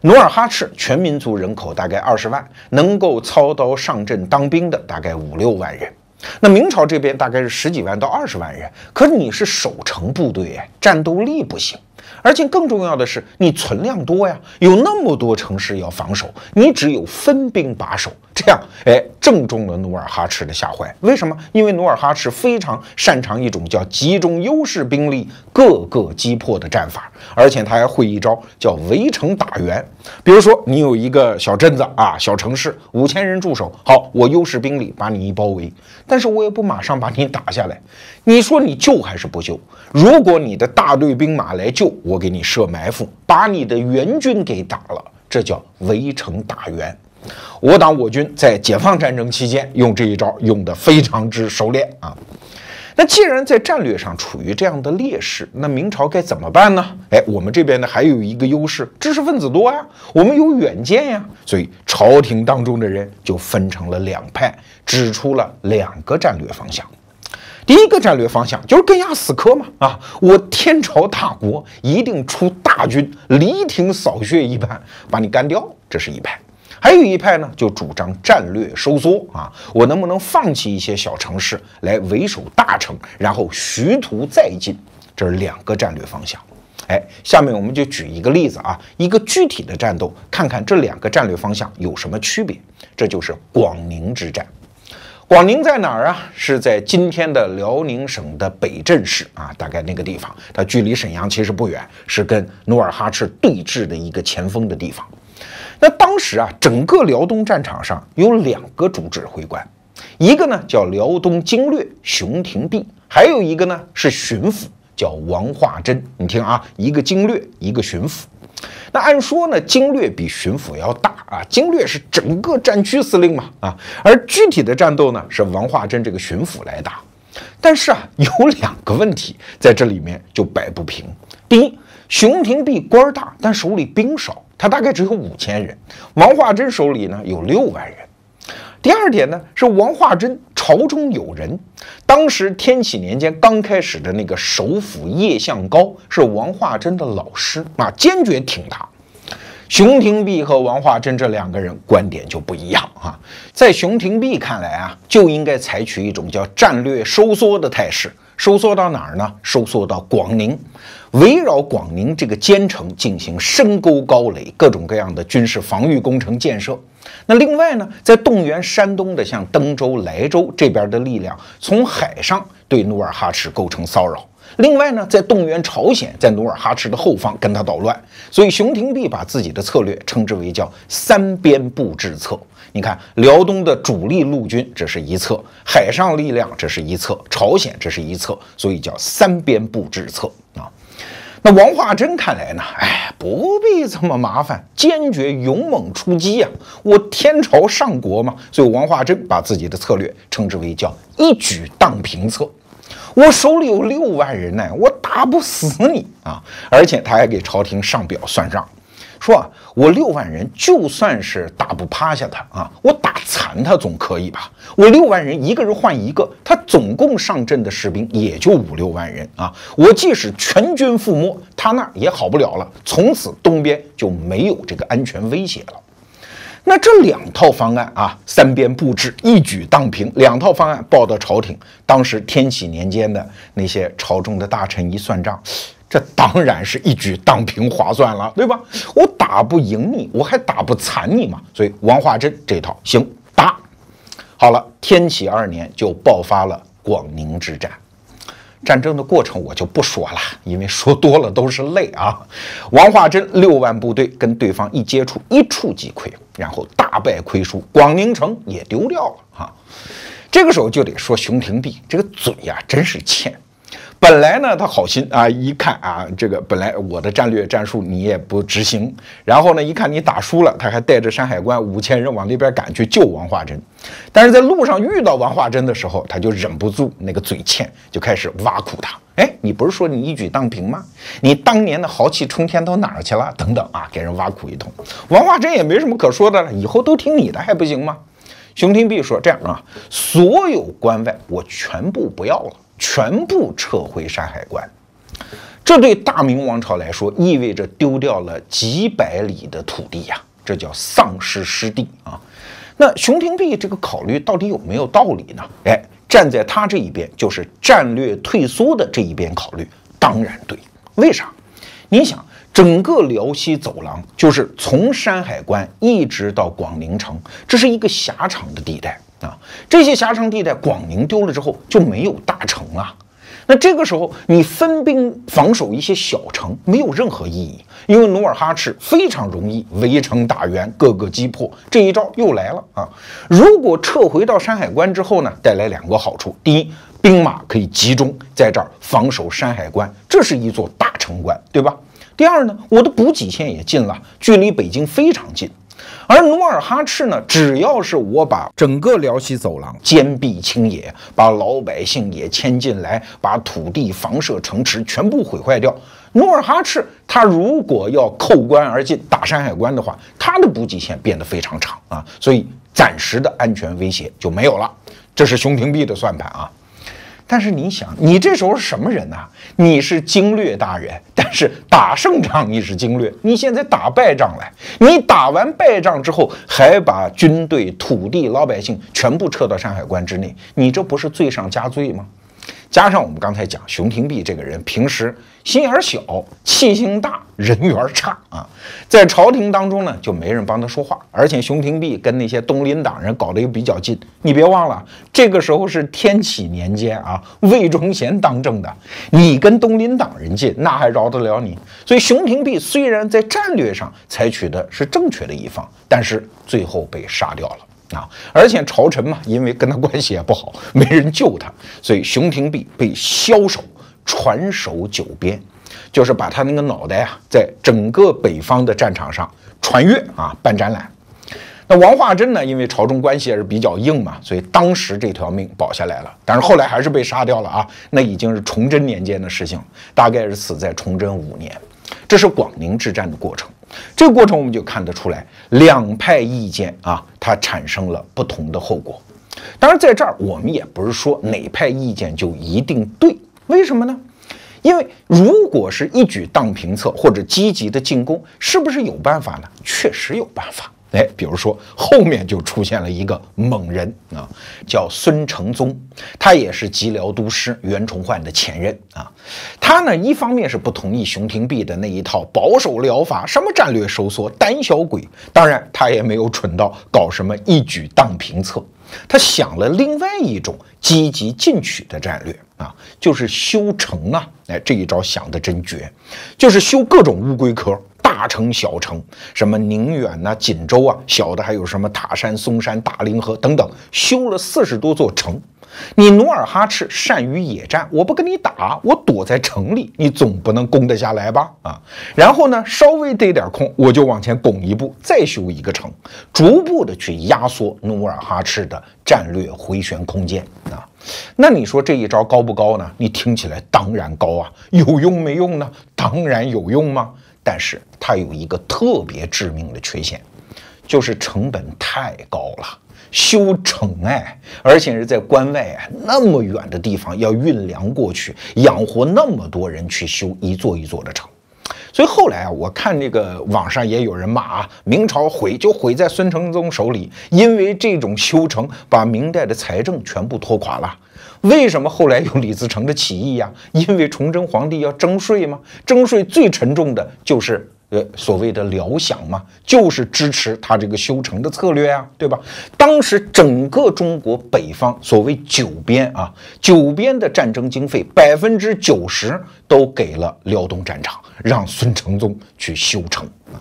努尔哈赤全民族人口大概二十万，能够操刀上阵当兵的大概五六万人。 那明朝这边大概是十几万到二十万人，可你是守城部队，哎，战斗力不行，而且更重要的是你存量多呀，有那么多城市要防守，你只有分兵把守，这样，哎，正中了努尔哈赤的下怀。为什么？因为努尔哈赤非常擅长一种叫集中优势兵力、各个击破的战法，而且他还会一招叫围城打援。比如说，你有一个小镇子啊、小城市，五千人驻守，好，我优势兵力把你一包围。 但是我也不马上把你打下来，你说你救还是不救？如果你的大队兵马来救，我给你设埋伏，把你的援军给打了，这叫围城打援。我党我军在解放战争期间用这一招用得非常之熟练啊。那既然在战略上处于这样的劣势，那明朝该怎么办呢？哎，我们这边呢还有一个优势，知识分子多呀，我们有远见呀，所以朝廷当中的人就分成了两派。 指出了两个战略方向，第一个战略方向就是根压死磕嘛啊！我天朝大国一定出大军，犁庭扫雪一般把你干掉，这是一派；还有一派呢，就主张战略收缩啊，我能不能放弃一些小城市来围守大城，然后徐图再进？这是两个战略方向。 哎，下面我们就举一个例子啊，一个具体的战斗，看看这两个战略方向有什么区别。这就是广宁之战。广宁在哪儿啊？是在今天的辽宁省的北镇市啊，大概那个地方，它距离沈阳其实不远，是跟努尔哈赤对峙的一个前锋的地方。那当时啊，整个辽东战场上有两个主指挥官，一个呢叫辽东经略熊廷弼，还有一个呢是巡抚。 叫王化贞，你听啊，一个经略，一个巡抚。那按说呢，经略比巡抚要大啊，经略是整个战区司令嘛啊，而具体的战斗呢，是王化贞这个巡抚来打。但是啊，有两个问题在这里面就摆不平。第一，熊廷弼官大，但手里兵少，他大概只有五千人；王化贞手里呢有六万人。 第二点呢，是王化贞朝中有人。当时天启年间刚开始的那个首辅叶向高是王化贞的老师啊，坚决挺他。熊廷弼和王化贞这两个人观点就不一样啊。在熊廷弼看来啊，就应该采取一种叫战略收缩的态势，收缩到哪儿呢？收缩到广宁，围绕广宁这个坚城进行深沟高垒，各种各样的军事防御工程建设。 那另外呢，在动员山东的像登州、莱州这边的力量，从海上对努尔哈赤构成骚扰；另外呢，在动员朝鲜在努尔哈赤的后方跟他捣乱。所以熊廷弼把自己的策略称之为叫“三边布置策”。你看，辽东的主力陆军这是一侧，海上力量这是一侧，朝鲜这是一侧，所以叫“三边布置策”啊。 那王化贞看来呢，哎，不必这么麻烦，坚决勇猛出击呀、啊！我天朝上国嘛，所以王化贞把自己的策略称之为叫一举荡平策。我手里有六万人呢、哎，我打不死你啊！而且他还给朝廷上表算账，说啊，我六万人就算是打不趴下他啊，我打残他总可以吧？我六万人一个人换一个，他。 总共上阵的士兵也就五六万人啊！我即使全军覆没，他那也好不了了。从此东边就没有这个安全威胁了。那这两套方案啊，三边布置，一举荡平，两套方案报到朝廷。当时天启年间的那些朝中的大臣一算账，这当然是一举荡平划算了，对吧？我打不赢你，我还打不残你嘛！所以王化贞这套行打。 好了，天启二年就爆发了广宁之战。战争的过程我就不说了，因为说多了都是泪啊。王化贞六万部队跟对方一接触，一触即溃，然后大败亏输，广宁城也丢掉了哈、啊。这个时候就得说熊廷弼这个嘴呀、啊，真是欠。 本来呢，他好心啊，一看啊，这个本来我的战略战术你也不执行，然后呢，一看你打输了，他还带着山海关五千人往那边赶去救王化贞，但是在路上遇到王化贞的时候，他就忍不住那个嘴欠，就开始挖苦他。哎，你不是说你一举荡平吗？你当年的豪气冲天到哪儿去了？等等啊，给人挖苦一通。王化贞也没什么可说的了，以后都听你的还不行吗？熊廷弼说：“这样啊，所有关外我全部不要了，全部撤回山海关。”这对大明王朝来说，意味着丢掉了几百里的土地呀、啊，这叫丧失失地啊。那熊廷弼这个考虑到底有没有道理呢？哎，站在他这一边，就是战略退缩的这一边考虑，当然对。为啥？你想，整个辽西走廊就是从山海关一直到广陵城，这是一个狭长的地带啊。这些狭长地带，广陵丢了之后就没有大城了。那这个时候，你分兵防守一些小城没有任何意义，因为努尔哈赤非常容易围城打援，各个击破。这一招又来了啊！如果撤回到山海关之后呢，带来两个好处：第一，兵马可以集中在这儿防守山海关，这是一座大城关，对吧？第二呢，我的补给线也近了，距离北京非常近。而努尔哈赤呢，只要是我把整个辽西走廊坚壁清野，把老百姓也迁进来，把土地、房舍、城池全部毁坏掉，努尔哈赤他如果要扣关而进打山海关的话，他的补给线变得非常长啊，所以暂时的安全威胁就没有了。这是熊廷弼的算盘啊。但是你想，你这时候是什么人啊？你是经略大人，但是打胜仗你是经略，你现在打败仗来，你打完败仗之后还把军队、土地、老百姓全部撤到山海关之内，你这不是罪上加罪吗？加上我们刚才讲，熊廷弼这个人平时心眼小、气性大、人缘差啊，在朝廷当中呢就没人帮他说话，而且熊廷弼跟那些东林党人搞得又比较近。你别忘了，这个时候是天启年间啊，魏忠贤当政的，你跟东林党人近，那还饶得了你？所以熊廷弼虽然在战略上采取的是正确的一方，但是最后被杀掉了。啊，而且朝臣嘛，因为跟他关系也不好，没人救他，所以熊廷弼被枭首传首九边，就是把他那个脑袋啊，在整个北方的战场上传阅啊，办展览。那王化贞呢，因为朝中关系也是比较硬嘛，所以当时这条命保下来了，但是后来还是被杀掉了啊。那已经是崇祯年间的事情，大概是死在崇祯五年。这是广宁之战的过程。这个过程我们就看得出来，两派意见啊，它产生了不同的后果。当然在这儿我们也不是说哪派意见就一定对，为什么呢？因为如果是一举荡平策或者积极的进攻，是不是有办法呢？确实有办法。哎，比如说后面就出现了一个猛人啊，叫孙承宗，他也是吉辽都师袁崇焕的前任啊。他呢，一方面是不同意熊廷弼的那一套保守疗法，什么战略收缩、胆小鬼，当然他也没有蠢到搞什么一举荡平策，他想了另外一种积极进取的战略啊，就是修城啊。哎，这一招想得真绝，就是修各种乌龟壳。大城小城，什么宁远呐、啊、锦州啊，小的还有什么塔山、嵩山、大凌河等等，修了四十多座城。你努尔哈赤善于野战，我不跟你打，我躲在城里，你总不能攻得下来吧？啊，然后呢，稍微逮点空，我就往前拱一步，再修一个城，逐步的去压缩努尔哈赤的战略回旋空间啊。那你说这一招高不高呢？你听起来当然高啊，有用没用呢？当然有用吗？但是它有一个特别致命的缺陷，就是成本太高了。修城哎，而且是在关外啊那么远的地方要运粮过去，养活那么多人去修一座一座的城。所以后来啊，我看这个网上也有人骂啊，明朝毁就毁在孙承宗手里，因为这种修城把明代的财政全部拖垮了。为什么后来有李自成的起义呀、啊？因为崇祯皇帝要征税嘛，征税最沉重的就是呃所谓的辽饷嘛，就是支持他这个修城的策略啊，对吧？当时整个中国北方所谓九边啊，九边的战争经费百分之九十都给了辽东战场，让孙承宗去修城啊。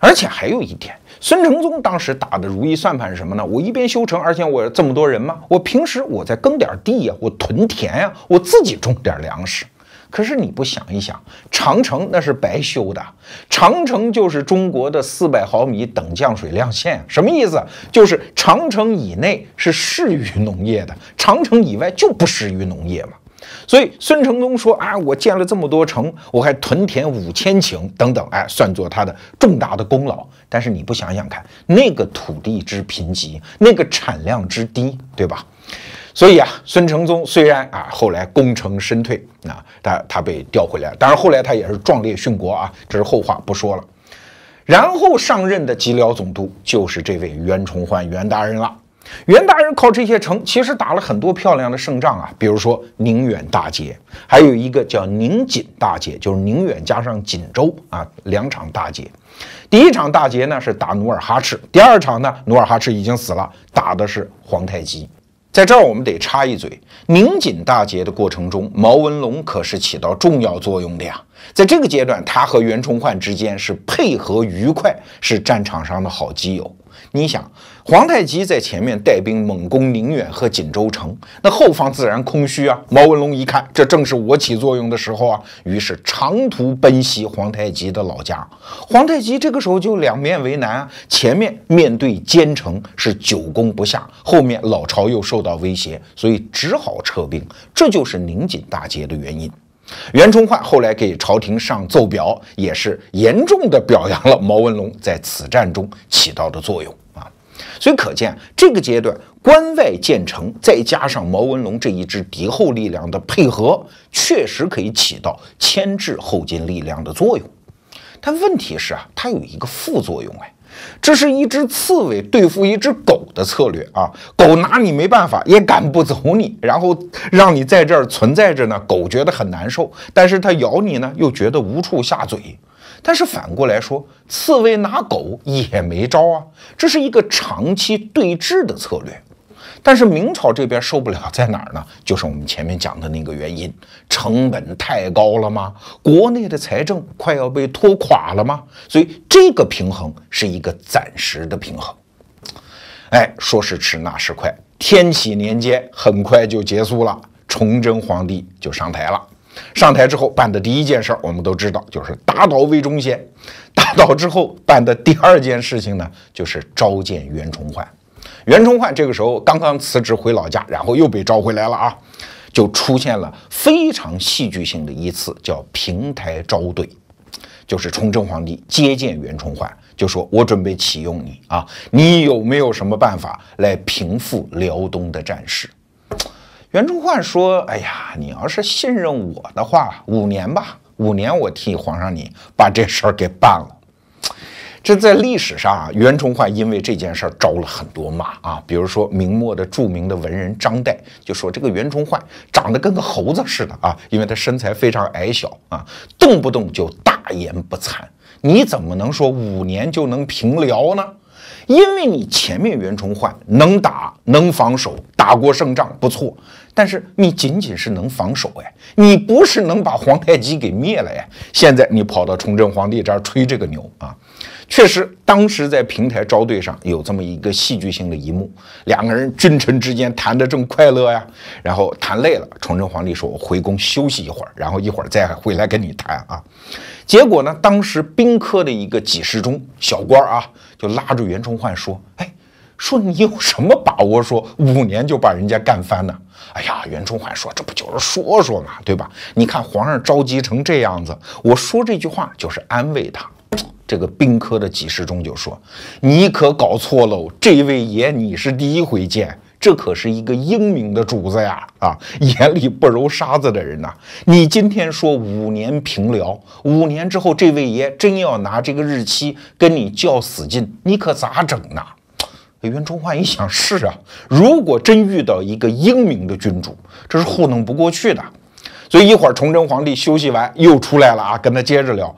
而且还有一点，孙承宗当时打的如意算盘是什么呢？我一边修城，而且我这么多人嘛，我平时我再耕点地呀、啊，我屯田呀、啊，我自己种点粮食。可是你不想一想，长城那是白修的，长城就是中国的四百毫米等降水量线，什么意思？就是长城以内是适于农业的，长城以外就不适于农业嘛。所以孙承宗说啊，我建了这么多城，我还屯田五千顷等等，哎，算作他的重大的功劳。但是你不想想看，那个土地之贫瘠，那个产量之低，对吧？所以啊，孙承宗虽然啊后来功成身退啊，他他被调回来，当然后来他也是壮烈殉国啊，这是后话不说了。然后上任的吉辽总督就是这位袁崇焕袁大人了。 袁大人靠这些城，其实打了很多漂亮的胜仗啊，比如说宁远大捷，还有一个叫宁锦大捷，就是宁远加上锦州啊，两场大捷。第一场大捷呢是打努尔哈赤，第二场呢努尔哈赤已经死了，打的是皇太极。在这儿我们得插一嘴，宁锦大捷的过程中，毛文龙可是起到重要作用的呀。在这个阶段，他和袁崇焕之间是配合愉快，是战场上的好基友。 你想，皇太极在前面带兵猛攻宁远和锦州城，那后方自然空虚啊。毛文龙一看，这正是我起作用的时候啊，于是长途奔袭皇太极的老家。皇太极这个时候就两面为难啊，前面面对坚城是久攻不下，后面老巢又受到威胁，所以只好撤兵。这就是宁锦大捷的原因。 袁崇焕后来给朝廷上奏表，也是严重的表扬了毛文龙在此战中起到的作用啊。所以可见，这个阶段关外建成，再加上毛文龙这一支敌后力量的配合，确实可以起到牵制后金力量的作用。但问题是啊，它有一个副作用哎。 这是一只刺猬对付一只狗的策略啊！狗拿你没办法，也赶不走你，然后让你在这儿存在着呢。狗觉得很难受，但是它咬你呢，又觉得无处下嘴。但是反过来说，刺猬拿狗也没招啊！这是一个长期对峙的策略。但是明朝这边受不了在哪儿呢？就是我们前面讲的那个原因，成本太高了吗？国内的财政快要被拖垮了吗？所以这个平衡是一个暂时的平衡。哎，说时迟，那时快，天启年间很快就结束了，崇祯皇帝就上台了。 上台之后办的第一件事，我们都知道，就是打倒魏忠贤。打倒之后办的第二件事情呢，就是召见袁崇焕。袁崇焕这个时候刚刚辞职回老家，然后又被召回来了啊，就出现了非常戏剧性的一次叫平台招对，就是崇祯皇帝接见袁崇焕，就说我准备启用你啊，你有没有什么办法来平复辽东的战事？ 袁崇焕说：“哎呀，你要是信任我的话，五年吧，五年我替皇上你把这事儿给办了。”这在历史上啊，袁崇焕因为这件事儿招了很多骂啊，比如说明末的著名的文人张岱就说这个袁崇焕长得跟个猴子似的啊，因为他身材非常矮小啊，动不动就大言不惭。你怎么能说五年就能平辽呢？ 因为你前面袁崇焕能打能防守，打过胜仗不错，但是你仅仅是能防守哎，你不是能把皇太极给灭了哎。现在你跑到崇祯皇帝这儿吹这个牛啊，确实当时在平台招对上有这么一个戏剧性的一幕，两个人君臣之间谈得正快乐呀，然后谈累了，崇祯皇帝说我回宫休息一会儿，然后一会儿再回来跟你谈啊。结果呢，当时宾科的一个给事中小官啊，就拉住袁崇焕。 袁崇焕说：“哎，说你有什么把握说五年就把人家干翻呢？”哎呀，袁崇焕说：“这不就是说说嘛，对吧？你看皇上着急成这样子，我说这句话就是安慰他。”这个宾科的给事中就说：“你可搞错喽，这位爷你是第一回见，这可是一个英明的主子呀！啊，眼里不揉沙子的人呐、啊！你今天说五年平辽，五年之后这位爷真要拿这个日期跟你较死劲，你可咋整呢？”袁崇焕一想，是啊，如果真遇到一个英明的君主，这是糊弄不过去的。 所以一会儿崇祯皇帝休息完又出来了啊，跟他接着聊。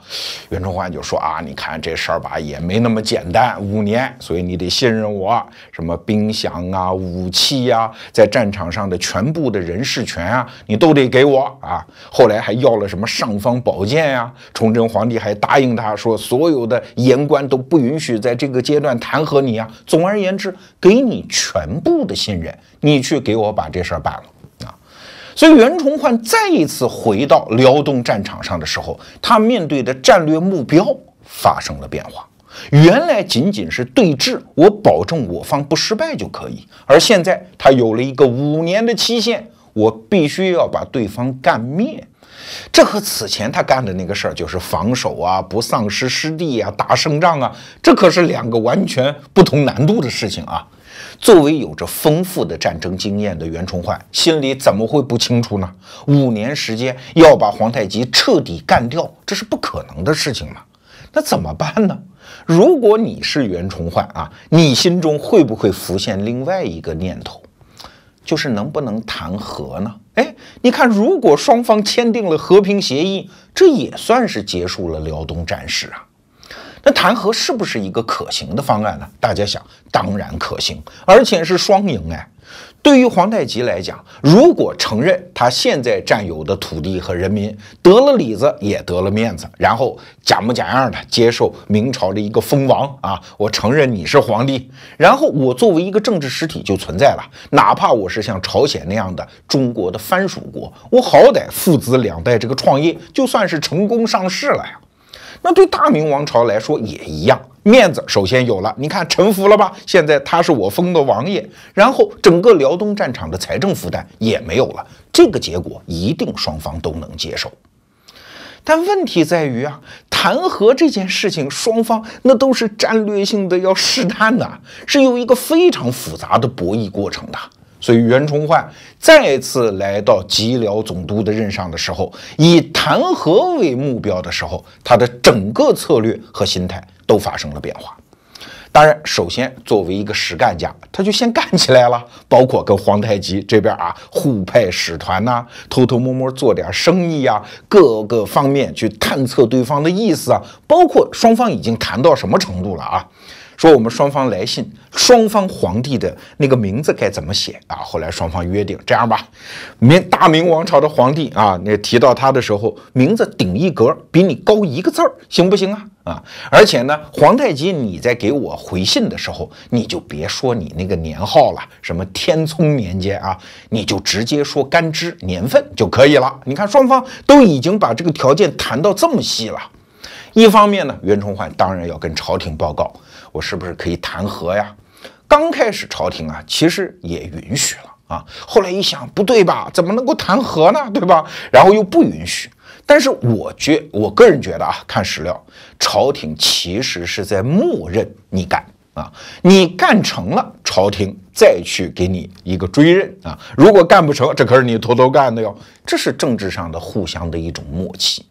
袁崇焕就说啊，你看这事儿吧，也没那么简单，五年，所以你得信任我。什么兵饷啊、武器呀、啊，在战场上的全部的人事权啊，你都得给我啊。后来还要了什么尚方宝剑呀、啊？崇祯皇帝还答应他说，所有的言官都不允许在这个阶段弹劾你啊。总而言之，给你全部的信任，你去给我把这事儿办了。 所以袁崇焕再一次回到辽东战场上的时候，他面对的战略目标发生了变化。原来仅仅是对峙，我保证我方不失败就可以，而现在他有了一个五年的期限，我必须要把对方干灭。这和此前他干的那个事儿，就是防守啊、不丧失失地啊、打胜仗啊，这可是两个完全不同难度的事情啊。作为有着丰富的战争经验的袁崇焕，心里怎么会不清楚呢？五年时间要把皇太极彻底干掉，这是不可能的事情嘛。那怎么办呢？如果你是袁崇焕啊，你心中会不会浮现另外一个念头，就是能不能谈和呢？哎，你看，如果双方签订了和平协议，这也算是结束了辽东战事啊。那谈和是不是一个可行的方案呢？大家想，当然可行，而且是双赢哎。对于皇太极来讲，如果承认他现在占有的土地和人民，得了里子也得了面子，然后假模假样的接受明朝的一个封王啊，我承认你是皇帝，然后我作为一个政治实体就存在了，哪怕我是像朝鲜那样的中国的藩属国，我好歹父子两代这个创业就算是成功上市了呀。那对大明王朝来说也一样，面子首先有了，你看臣服了吧，现在他是我封的王爷，然后整个辽东战场的财政负担也没有了，这个结果一定双方都能接受。但问题在于啊，谈和这件事情，双方那都是战略性的要试探的，是有一个非常复杂的博弈过程的。所以袁崇焕再次来到吉辽总督的任上的时候，以谈和为目标的时候，他的整个策略和心态都发生了变化。当然，首先作为一个实干家，他就先干起来了，包括跟皇太极这边啊互派使团呐、啊，偷偷摸摸做点生意啊，各个方面去探测对方的意思啊，包括双方已经谈到什么程度了啊。说我们双方来信，双方皇帝的那个名字该怎么写啊？后来双方约定，这样吧，明大明王朝的皇帝啊，那提到他的时候，名字顶一格，比你高一个字儿，行不行啊？啊，而且呢，皇太极你在给我回信的时候，你就别说你那个年号了，什么天聪年间啊，你就直接说干支年份就可以了。你看双方都已经把这个条件谈到这么细了。一方面呢，袁崇焕当然要跟朝廷报告，我是不是可以谈和呀？刚开始朝廷啊，其实也允许了啊，后来一想不对吧，怎么能够谈和呢，对吧？然后又不允许。但是我觉，我个人觉得啊，看史料，朝廷其实是在默认你干啊，你干成了，朝廷再去给你一个追认啊。如果干不成，这可是你偷偷干的哟。这是政治上的互相的一种默契。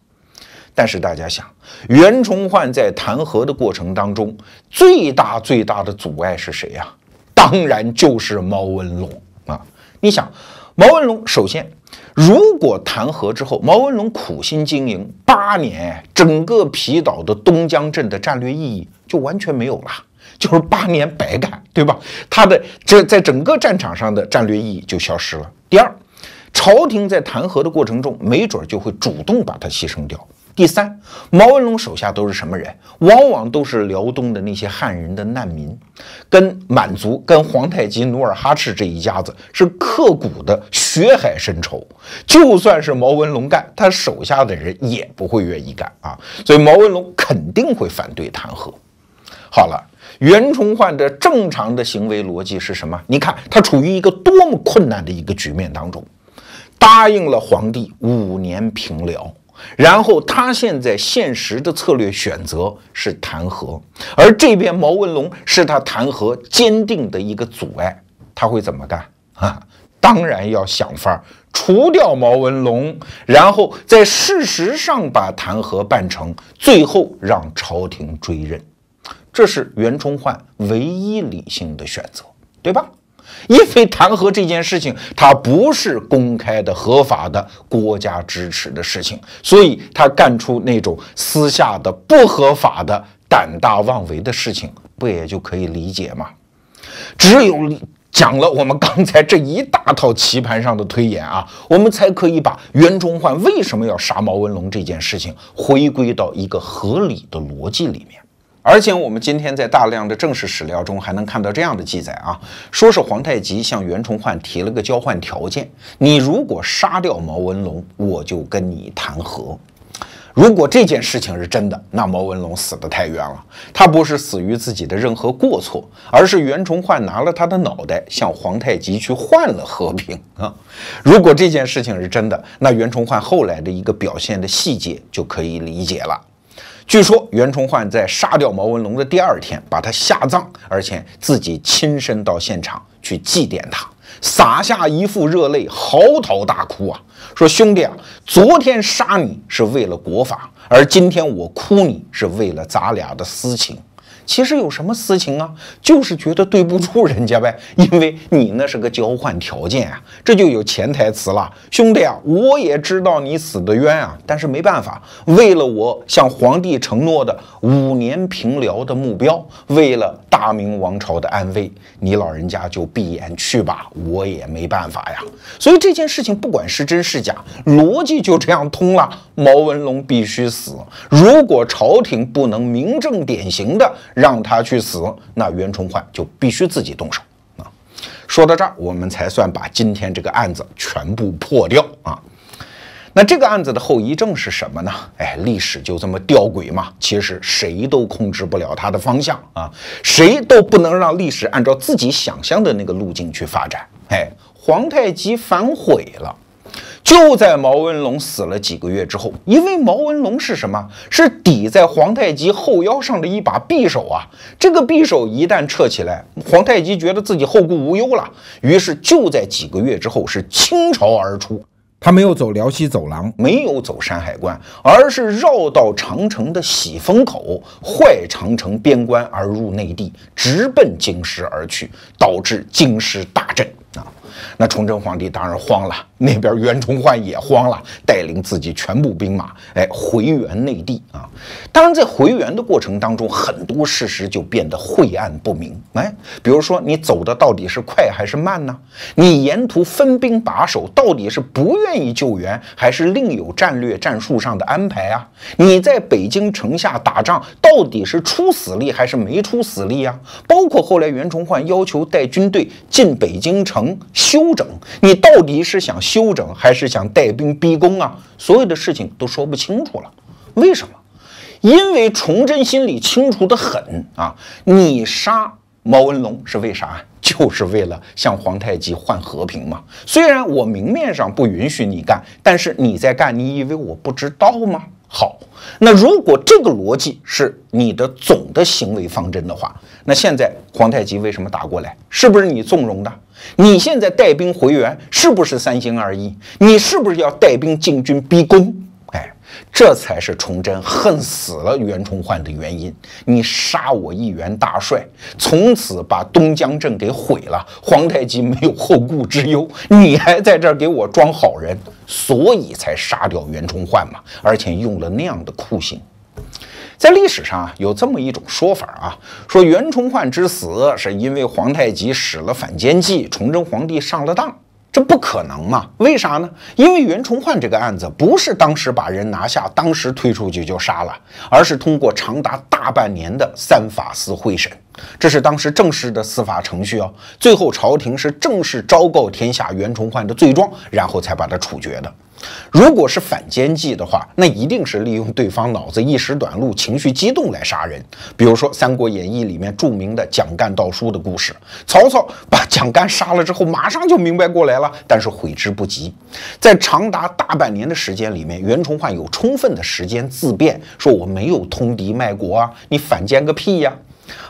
但是大家想，袁崇焕在弹劾的过程当中，最大最大的阻碍是谁呀？当然就是毛文龙啊！你想，毛文龙首先，如果弹劾之后，毛文龙苦心经营八年，整个皮岛的东江镇的战略意义就完全没有了，就是八年白干，对吧？他的这在整个战场上的战略意义就消失了。第二，朝廷在弹劾的过程中，没准就会主动把它牺牲掉。第三，毛文龙手下都是什么人？往往都是辽东的那些汉人的难民，跟满族、跟皇太极努尔哈赤这一家子是刻骨的血海深仇。就算是毛文龙干，他手下的人也不会愿意干啊。所以毛文龙肯定会反对弹劾。好了，袁崇焕的正常的行为逻辑是什么？你看他处于一个多么困难的一个局面当中，答应了皇帝五年平辽。然后他现在现实的策略选择是弹劾，而这边毛文龙是他弹劾坚定的一个阻碍，他会怎么干啊？当然要想法除掉毛文龙，然后在事实上把弹劾办成，最后让朝廷追认，这是袁崇焕唯一理性的选择，对吧？因为弹劾这件事情，它不是公开的、合法的、国家支持的事情，所以他干出那种私下的、不合法的、胆大妄为的事情，不也就可以理解吗？只有讲了我们刚才这一大套棋盘上的推演啊，我们才可以把袁崇焕为什么要杀毛文龙这件事情回归到一个合理的逻辑里面。而且我们今天在大量的正式史料中还能看到这样的记载啊，说是皇太极向袁崇焕提了个交换条件，你如果杀掉毛文龙，我就跟你谈和。如果这件事情是真的，那毛文龙死得太冤了。他不是死于自己的任何过错，而是袁崇焕拿了他的脑袋向皇太极去换了和平啊。如果这件事情是真的，那袁崇焕后来的一个表现的细节就可以理解了。 据说袁崇焕在杀掉毛文龙的第二天，把他下葬，而且自己亲身到现场去祭奠他，洒下一副热泪，嚎啕大哭啊，说兄弟啊，昨天杀你是为了国法，而今天我哭你是为了咱俩的私情。其实有什么私情啊？就是觉得对不住人家呗，因为你那是个交换条件啊，这就有潜台词了。兄弟啊，我也知道你死得冤啊，但是没办法，为了我向皇帝承诺的五年平辽的目标，为了大明王朝的安危，你老人家就闭眼去吧，我也没办法呀。所以这件事情不管是真是假，逻辑就这样通了。毛文龙必须死，如果朝廷不能明正典型的 让他去死，那袁崇焕就必须自己动手啊！说到这儿，我们才算把今天这个案子全部破掉啊。那这个案子的后遗症是什么呢？哎，历史就这么吊诡嘛。其实谁都控制不了它的方向啊，谁都不能让历史按照自己想象的那个路径去发展。哎，皇太极反悔了。 就在毛文龙死了几个月之后，因为毛文龙是什么？是抵在皇太极后腰上的一把匕首啊！这个匕首一旦撤起来，皇太极觉得自己后顾无忧了，于是就在几个月之后是倾巢而出。他没有走辽西走廊，没有走山海关，而是绕到长城的喜峰口，坏长城边关而入内地，直奔京师而去，导致京师大震。 啊，那崇祯皇帝当然慌了，那边袁崇焕也慌了，带领自己全部兵马，哎，回援内地啊。当然，在回援的过程当中，很多事实就变得晦暗不明。哎，比如说你走的到底是快还是慢呢？你沿途分兵把守，到底是不愿意救援，还是另有战略战术上的安排啊？你在北京城下打仗，到底是出死力还是没出死力啊？包括后来袁崇焕要求带军队进北京城 休整，你到底是想休整还是想带兵逼宫啊？所有的事情都说不清楚了，为什么？因为崇祯心里清楚得很啊！你杀毛文龙是为啥？ 就是为了向皇太极换和平嘛。虽然我明面上不允许你干，但是你在干，你以为我不知道吗？好，那如果这个逻辑是你的总的行为方针的话，那现在皇太极为什么打过来？是不是你纵容的？你现在带兵回援，是不是三心二意？你是不是要带兵进军逼宫？哎，这才是崇祯恨死了袁崇焕的原因。你杀我一员大帅，从此把东江镇给毁了，皇太极没有后顾之忧，你还在这儿给我装好人，所以才杀掉袁崇焕嘛，而且用了那样的酷刑。 在历史上啊，有这么一种说法啊，说袁崇焕之死是因为皇太极使了反间计，崇祯皇帝上了当。 这不可能嘛？为啥呢？因为袁崇焕这个案子不是当时把人拿下，当时推出去就杀了，而是通过长达大半年的三法司会审，这是当时正式的司法程序哦。最后朝廷是正式昭告天下袁崇焕的罪状，然后才把他处决的。如果是反间计的话，那一定是利用对方脑子一时短路、情绪激动来杀人。比如说《三国演义》里面著名的蒋干盗书的故事，曹操把蒋干杀了之后，马上就明白过来了。 但是悔之不及，在长达大半年的时间里面，袁崇焕有充分的时间自辩，说我没有通敌卖国啊，你反间个屁呀！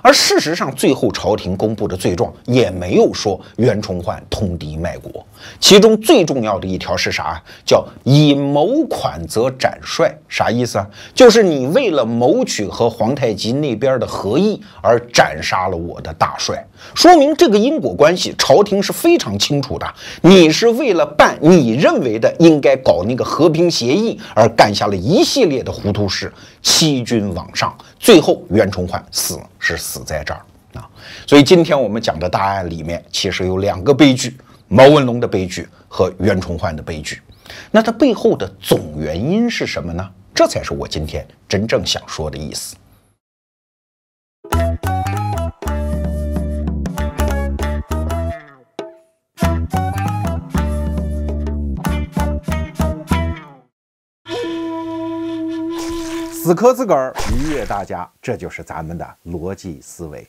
而事实上，最后朝廷公布的罪状也没有说袁崇焕通敌卖国，其中最重要的一条是啥？叫以谋款则斩帅，啥意思啊？就是你为了谋取和皇太极那边的和议而斩杀了我的大帅。 说明这个因果关系，朝廷是非常清楚的。你是为了办你认为的应该搞那个和平协议，而干下了一系列的糊涂事，欺君罔上。最后，袁崇焕死是死在这儿啊！所以今天我们讲的大案里面，其实有两个悲剧：毛文龙的悲剧和袁崇焕的悲剧。那它背后的总原因是什么呢？这才是我今天真正想说的意思。死磕自个儿，愉悦大家，这就是咱们的逻辑思维。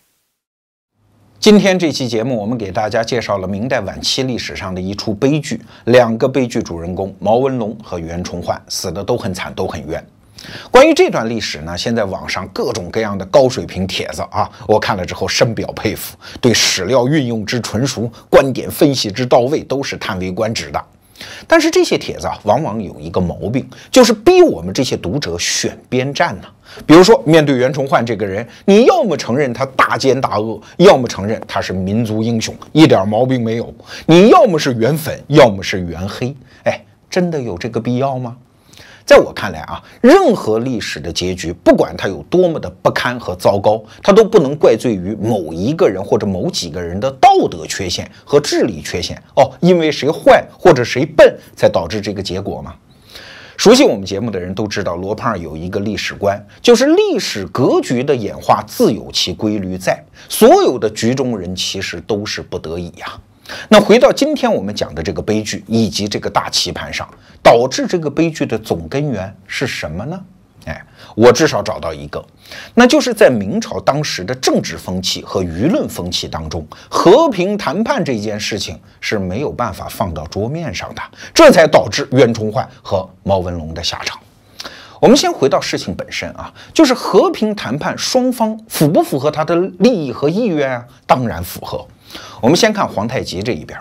今天这期节目，我们给大家介绍了明代晚期历史上的一出悲剧，两个悲剧主人公毛文龙和袁崇焕死的都很惨，都很冤。 关于这段历史呢，现在网上各种各样的高水平帖子啊，我看了之后深表佩服，对史料运用之纯熟、观点分析之到位，都是叹为观止的。但是这些帖子啊，往往有一个毛病，就是逼我们这些读者选边站呢、啊。比如说，面对袁崇焕这个人，你要么承认他大奸大恶，要么承认他是民族英雄，一点毛病没有；你要么是袁粉，要么是袁黑。哎，真的有这个必要吗？ 在我看来啊，任何历史的结局，不管它有多么的不堪和糟糕，它都不能怪罪于某一个人或者某几个人的道德缺陷和智力缺陷哦，因为谁坏或者谁笨才导致这个结果嘛。熟悉我们节目的人都知道，罗胖有一个历史观，就是历史格局的演化自有其规律在，所有的局中人其实都是不得已呀、啊。 那回到今天我们讲的这个悲剧以及这个大棋盘上，导致这个悲剧的总根源是什么呢？哎，我至少找到一个，那就是在明朝当时的政治风气和舆论风气当中，和平谈判这件事情是没有办法放到桌面上的，这才导致袁崇焕和毛文龙的下场。 我们先回到事情本身啊，就是和平谈判双方符不符合他的利益和意愿啊？当然符合。我们先看皇太极这一边，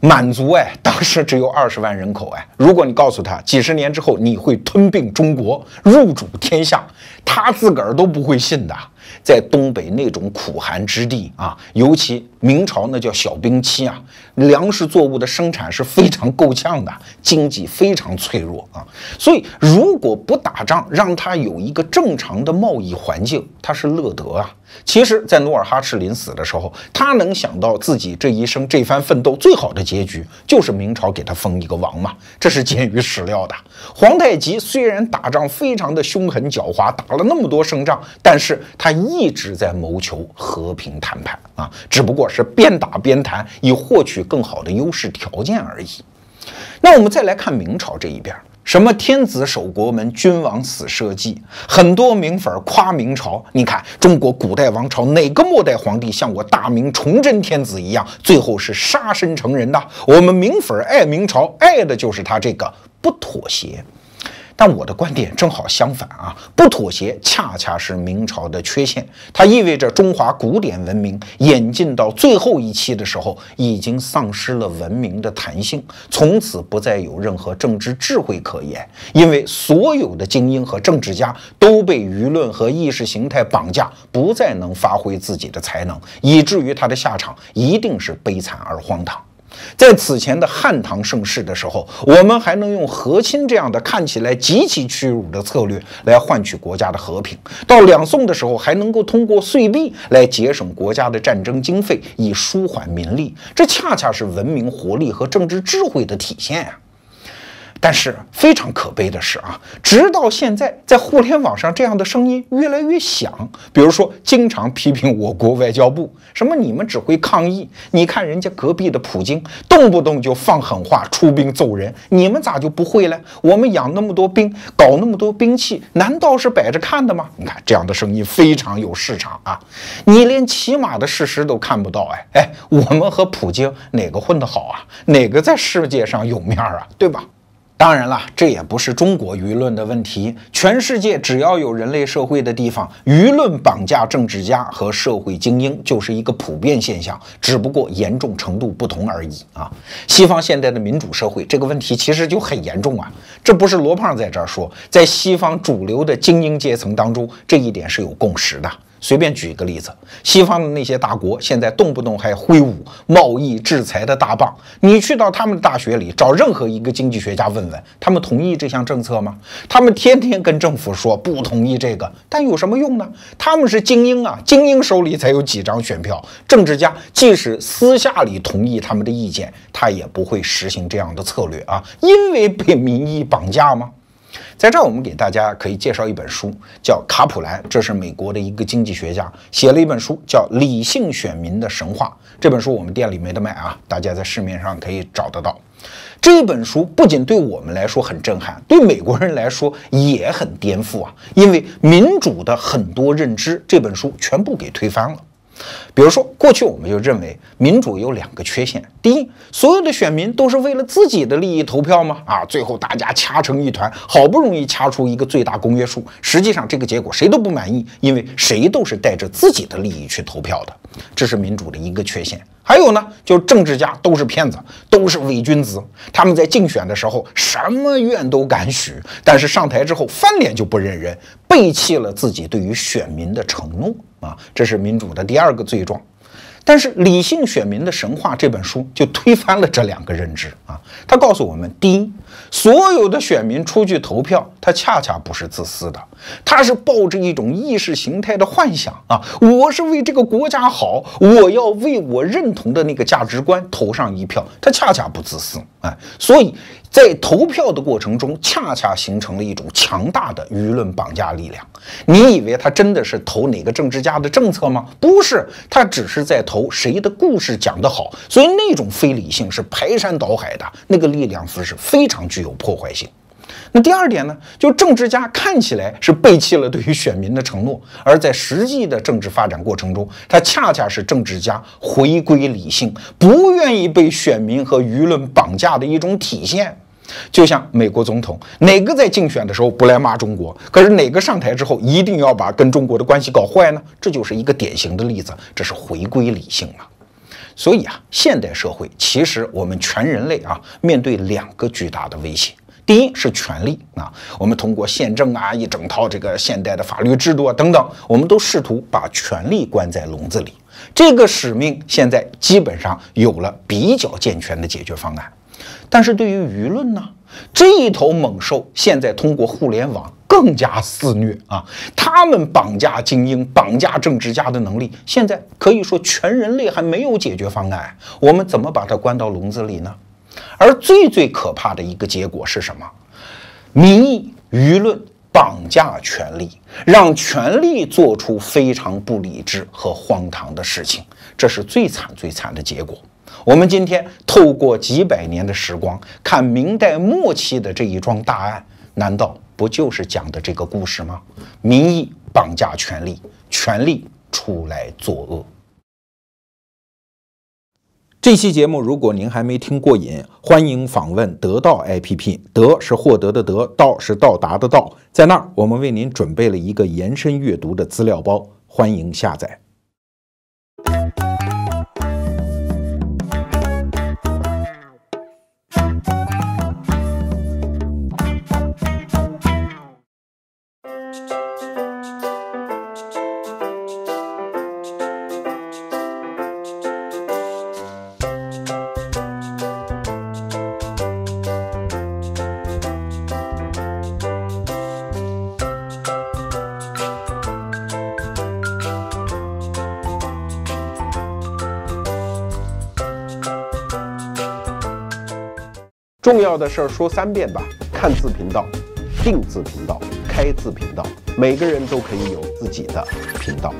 满族哎，当时只有二十万人口哎，如果你告诉他几十年之后你会吞并中国、入主天下，他自个儿都不会信的。在东北那种苦寒之地啊，尤其明朝那叫小冰期啊，粮食作物的生产是非常够呛的，经济非常脆弱啊。所以如果不打仗，让他有一个正常的贸易环境，他是乐得啊。其实，在努尔哈赤临死的时候，他能想到自己这一生这番奋斗最好的结局，就是明朝给他封一个王嘛，这是见于史料的。皇太极虽然打仗非常的凶狠狡猾，打了那么多胜仗，但是他 一直在谋求和平谈判啊，只不过是边打边谈，以获取更好的优势条件而已。那我们再来看明朝这一边，什么天子守国门，君王死社稷，很多明粉夸明朝。你看中国古代王朝哪个末代皇帝像我大明崇祯天子一样，最后是杀身成仁的？我们明粉爱明朝，爱的就是他这个不妥协。 但我的观点正好相反啊！不妥协恰恰是明朝的缺陷，它意味着中华古典文明演进到最后一期的时候，已经丧失了文明的弹性，从此不再有任何政治智慧可言，因为所有的精英和政治家都被舆论和意识形态绑架，不再能发挥自己的才能，以至于他的下场一定是悲惨而荒唐。 在此前的汉唐盛世的时候，我们还能用和亲这样的看起来极其屈辱的策略来换取国家的和平；到两宋的时候，还能够通过岁币来节省国家的战争经费，以舒缓民力。这恰恰是文明活力和政治智慧的体现啊！ 但是非常可悲的是啊，直到现在，在互联网上这样的声音越来越响。比如说，经常批评我国外交部，什么你们只会抗议，你看人家隔壁的普京，动不动就放狠话，出兵揍人，你们咋就不会嘞？我们养那么多兵，搞那么多兵器，难道是摆着看的吗？你看这样的声音非常有市场啊！你连起码的事实都看不到，哎哎，我们和普京哪个混得好啊？哪个在世界上有面啊？对吧？ 当然了，这也不是中国舆论的问题。全世界只要有人类社会的地方，舆论绑架政治家和社会精英就是一个普遍现象，只不过严重程度不同而已啊。西方现代的民主社会，这个问题其实就很严重啊。这不是罗胖在这儿说，在西方主流的精英阶层当中，这一点是有共识的。 随便举一个例子，西方的那些大国现在动不动还挥舞贸易制裁的大棒。你去到他们的大学里找任何一个经济学家问问，他们同意这项政策吗？他们天天跟政府说不同意这个，但有什么用呢？他们是精英啊，精英手里才有几张选票。政治家即使私下里同意他们的意见，他也不会实行这样的策略啊，因为被民意绑架吗？ 在这儿，我们给大家可以介绍一本书，叫卡普兰，这是美国的一个经济学家写了一本书，叫《理性选民的神话》。这本书我们店里没得卖啊，大家在市面上可以找得到。这本书不仅对我们来说很震撼，对美国人来说也很颠覆啊，因为民主的很多认知，这本书全部给推翻了。 比如说，过去我们就认为民主有两个缺陷：第一，所有的选民都是为了自己的利益投票吗？啊，最后大家掐成一团，好不容易掐出一个最大公约数，实际上这个结果谁都不满意，因为谁都是带着自己的利益去投票的，这是民主的一个缺陷。还有呢，就是政治家都是骗子，都是伪君子，他们在竞选的时候什么愿都敢许，但是上台之后翻脸就不认人，背弃了自己对于选民的承诺。 啊，这是民主的第二个罪状，但是《理性选民的神话》这本书就推翻了这两个认知啊。它告诉我们，第一，所有的选民出去投票，他恰恰不是自私的，他是抱着一种意识形态的幻想啊，我是为这个国家好，我要为我认同的那个价值观投上一票，他恰恰不自私哎，所以。 在投票的过程中，恰恰形成了一种强大的舆论绑架力量。你以为他真的是投哪个政治家的政策吗？不是，他只是在投谁的故事讲得好。所以那种非理性是排山倒海的，那个力量是非常具有破坏性。 那第二点呢，就政治家看起来是背弃了对于选民的承诺，而在实际的政治发展过程中，他恰恰是政治家回归理性、不愿意被选民和舆论绑架的一种体现。就像美国总统，哪个在竞选的时候不来骂中国，可是哪个上台之后一定要把跟中国的关系搞坏呢？这就是一个典型的例子，这是回归理性嘛。 所以啊，现代社会其实我们全人类啊，面对两个巨大的威胁。 第一是权力啊，我们通过宪政啊，一整套这个现代的法律制度啊等等，我们都试图把权力关在笼子里。这个使命现在基本上有了比较健全的解决方案，但是对于舆论呢，这一头猛兽现在通过互联网更加肆虐啊，他们绑架精英、绑架政治家的能力，现在可以说全人类还没有解决方案，我们怎么把它关到笼子里呢？ 而最最可怕的一个结果是什么？民意、舆论绑架权力，让权力做出非常不理智和荒唐的事情，这是最惨最惨的结果。我们今天透过几百年的时光，看明代末期的这一桩大案，难道不就是讲的这个故事吗？民意绑架权力，权力出来作恶。 这期节目，如果您还没听过瘾，欢迎访问得到 A P P。得是获得的得，到是到达的到，在那儿我们为您准备了一个延伸阅读的资料包，欢迎下载。重要的事儿说三遍吧！看字频道、定字频道、开字频道，每个人都可以有自己的频道。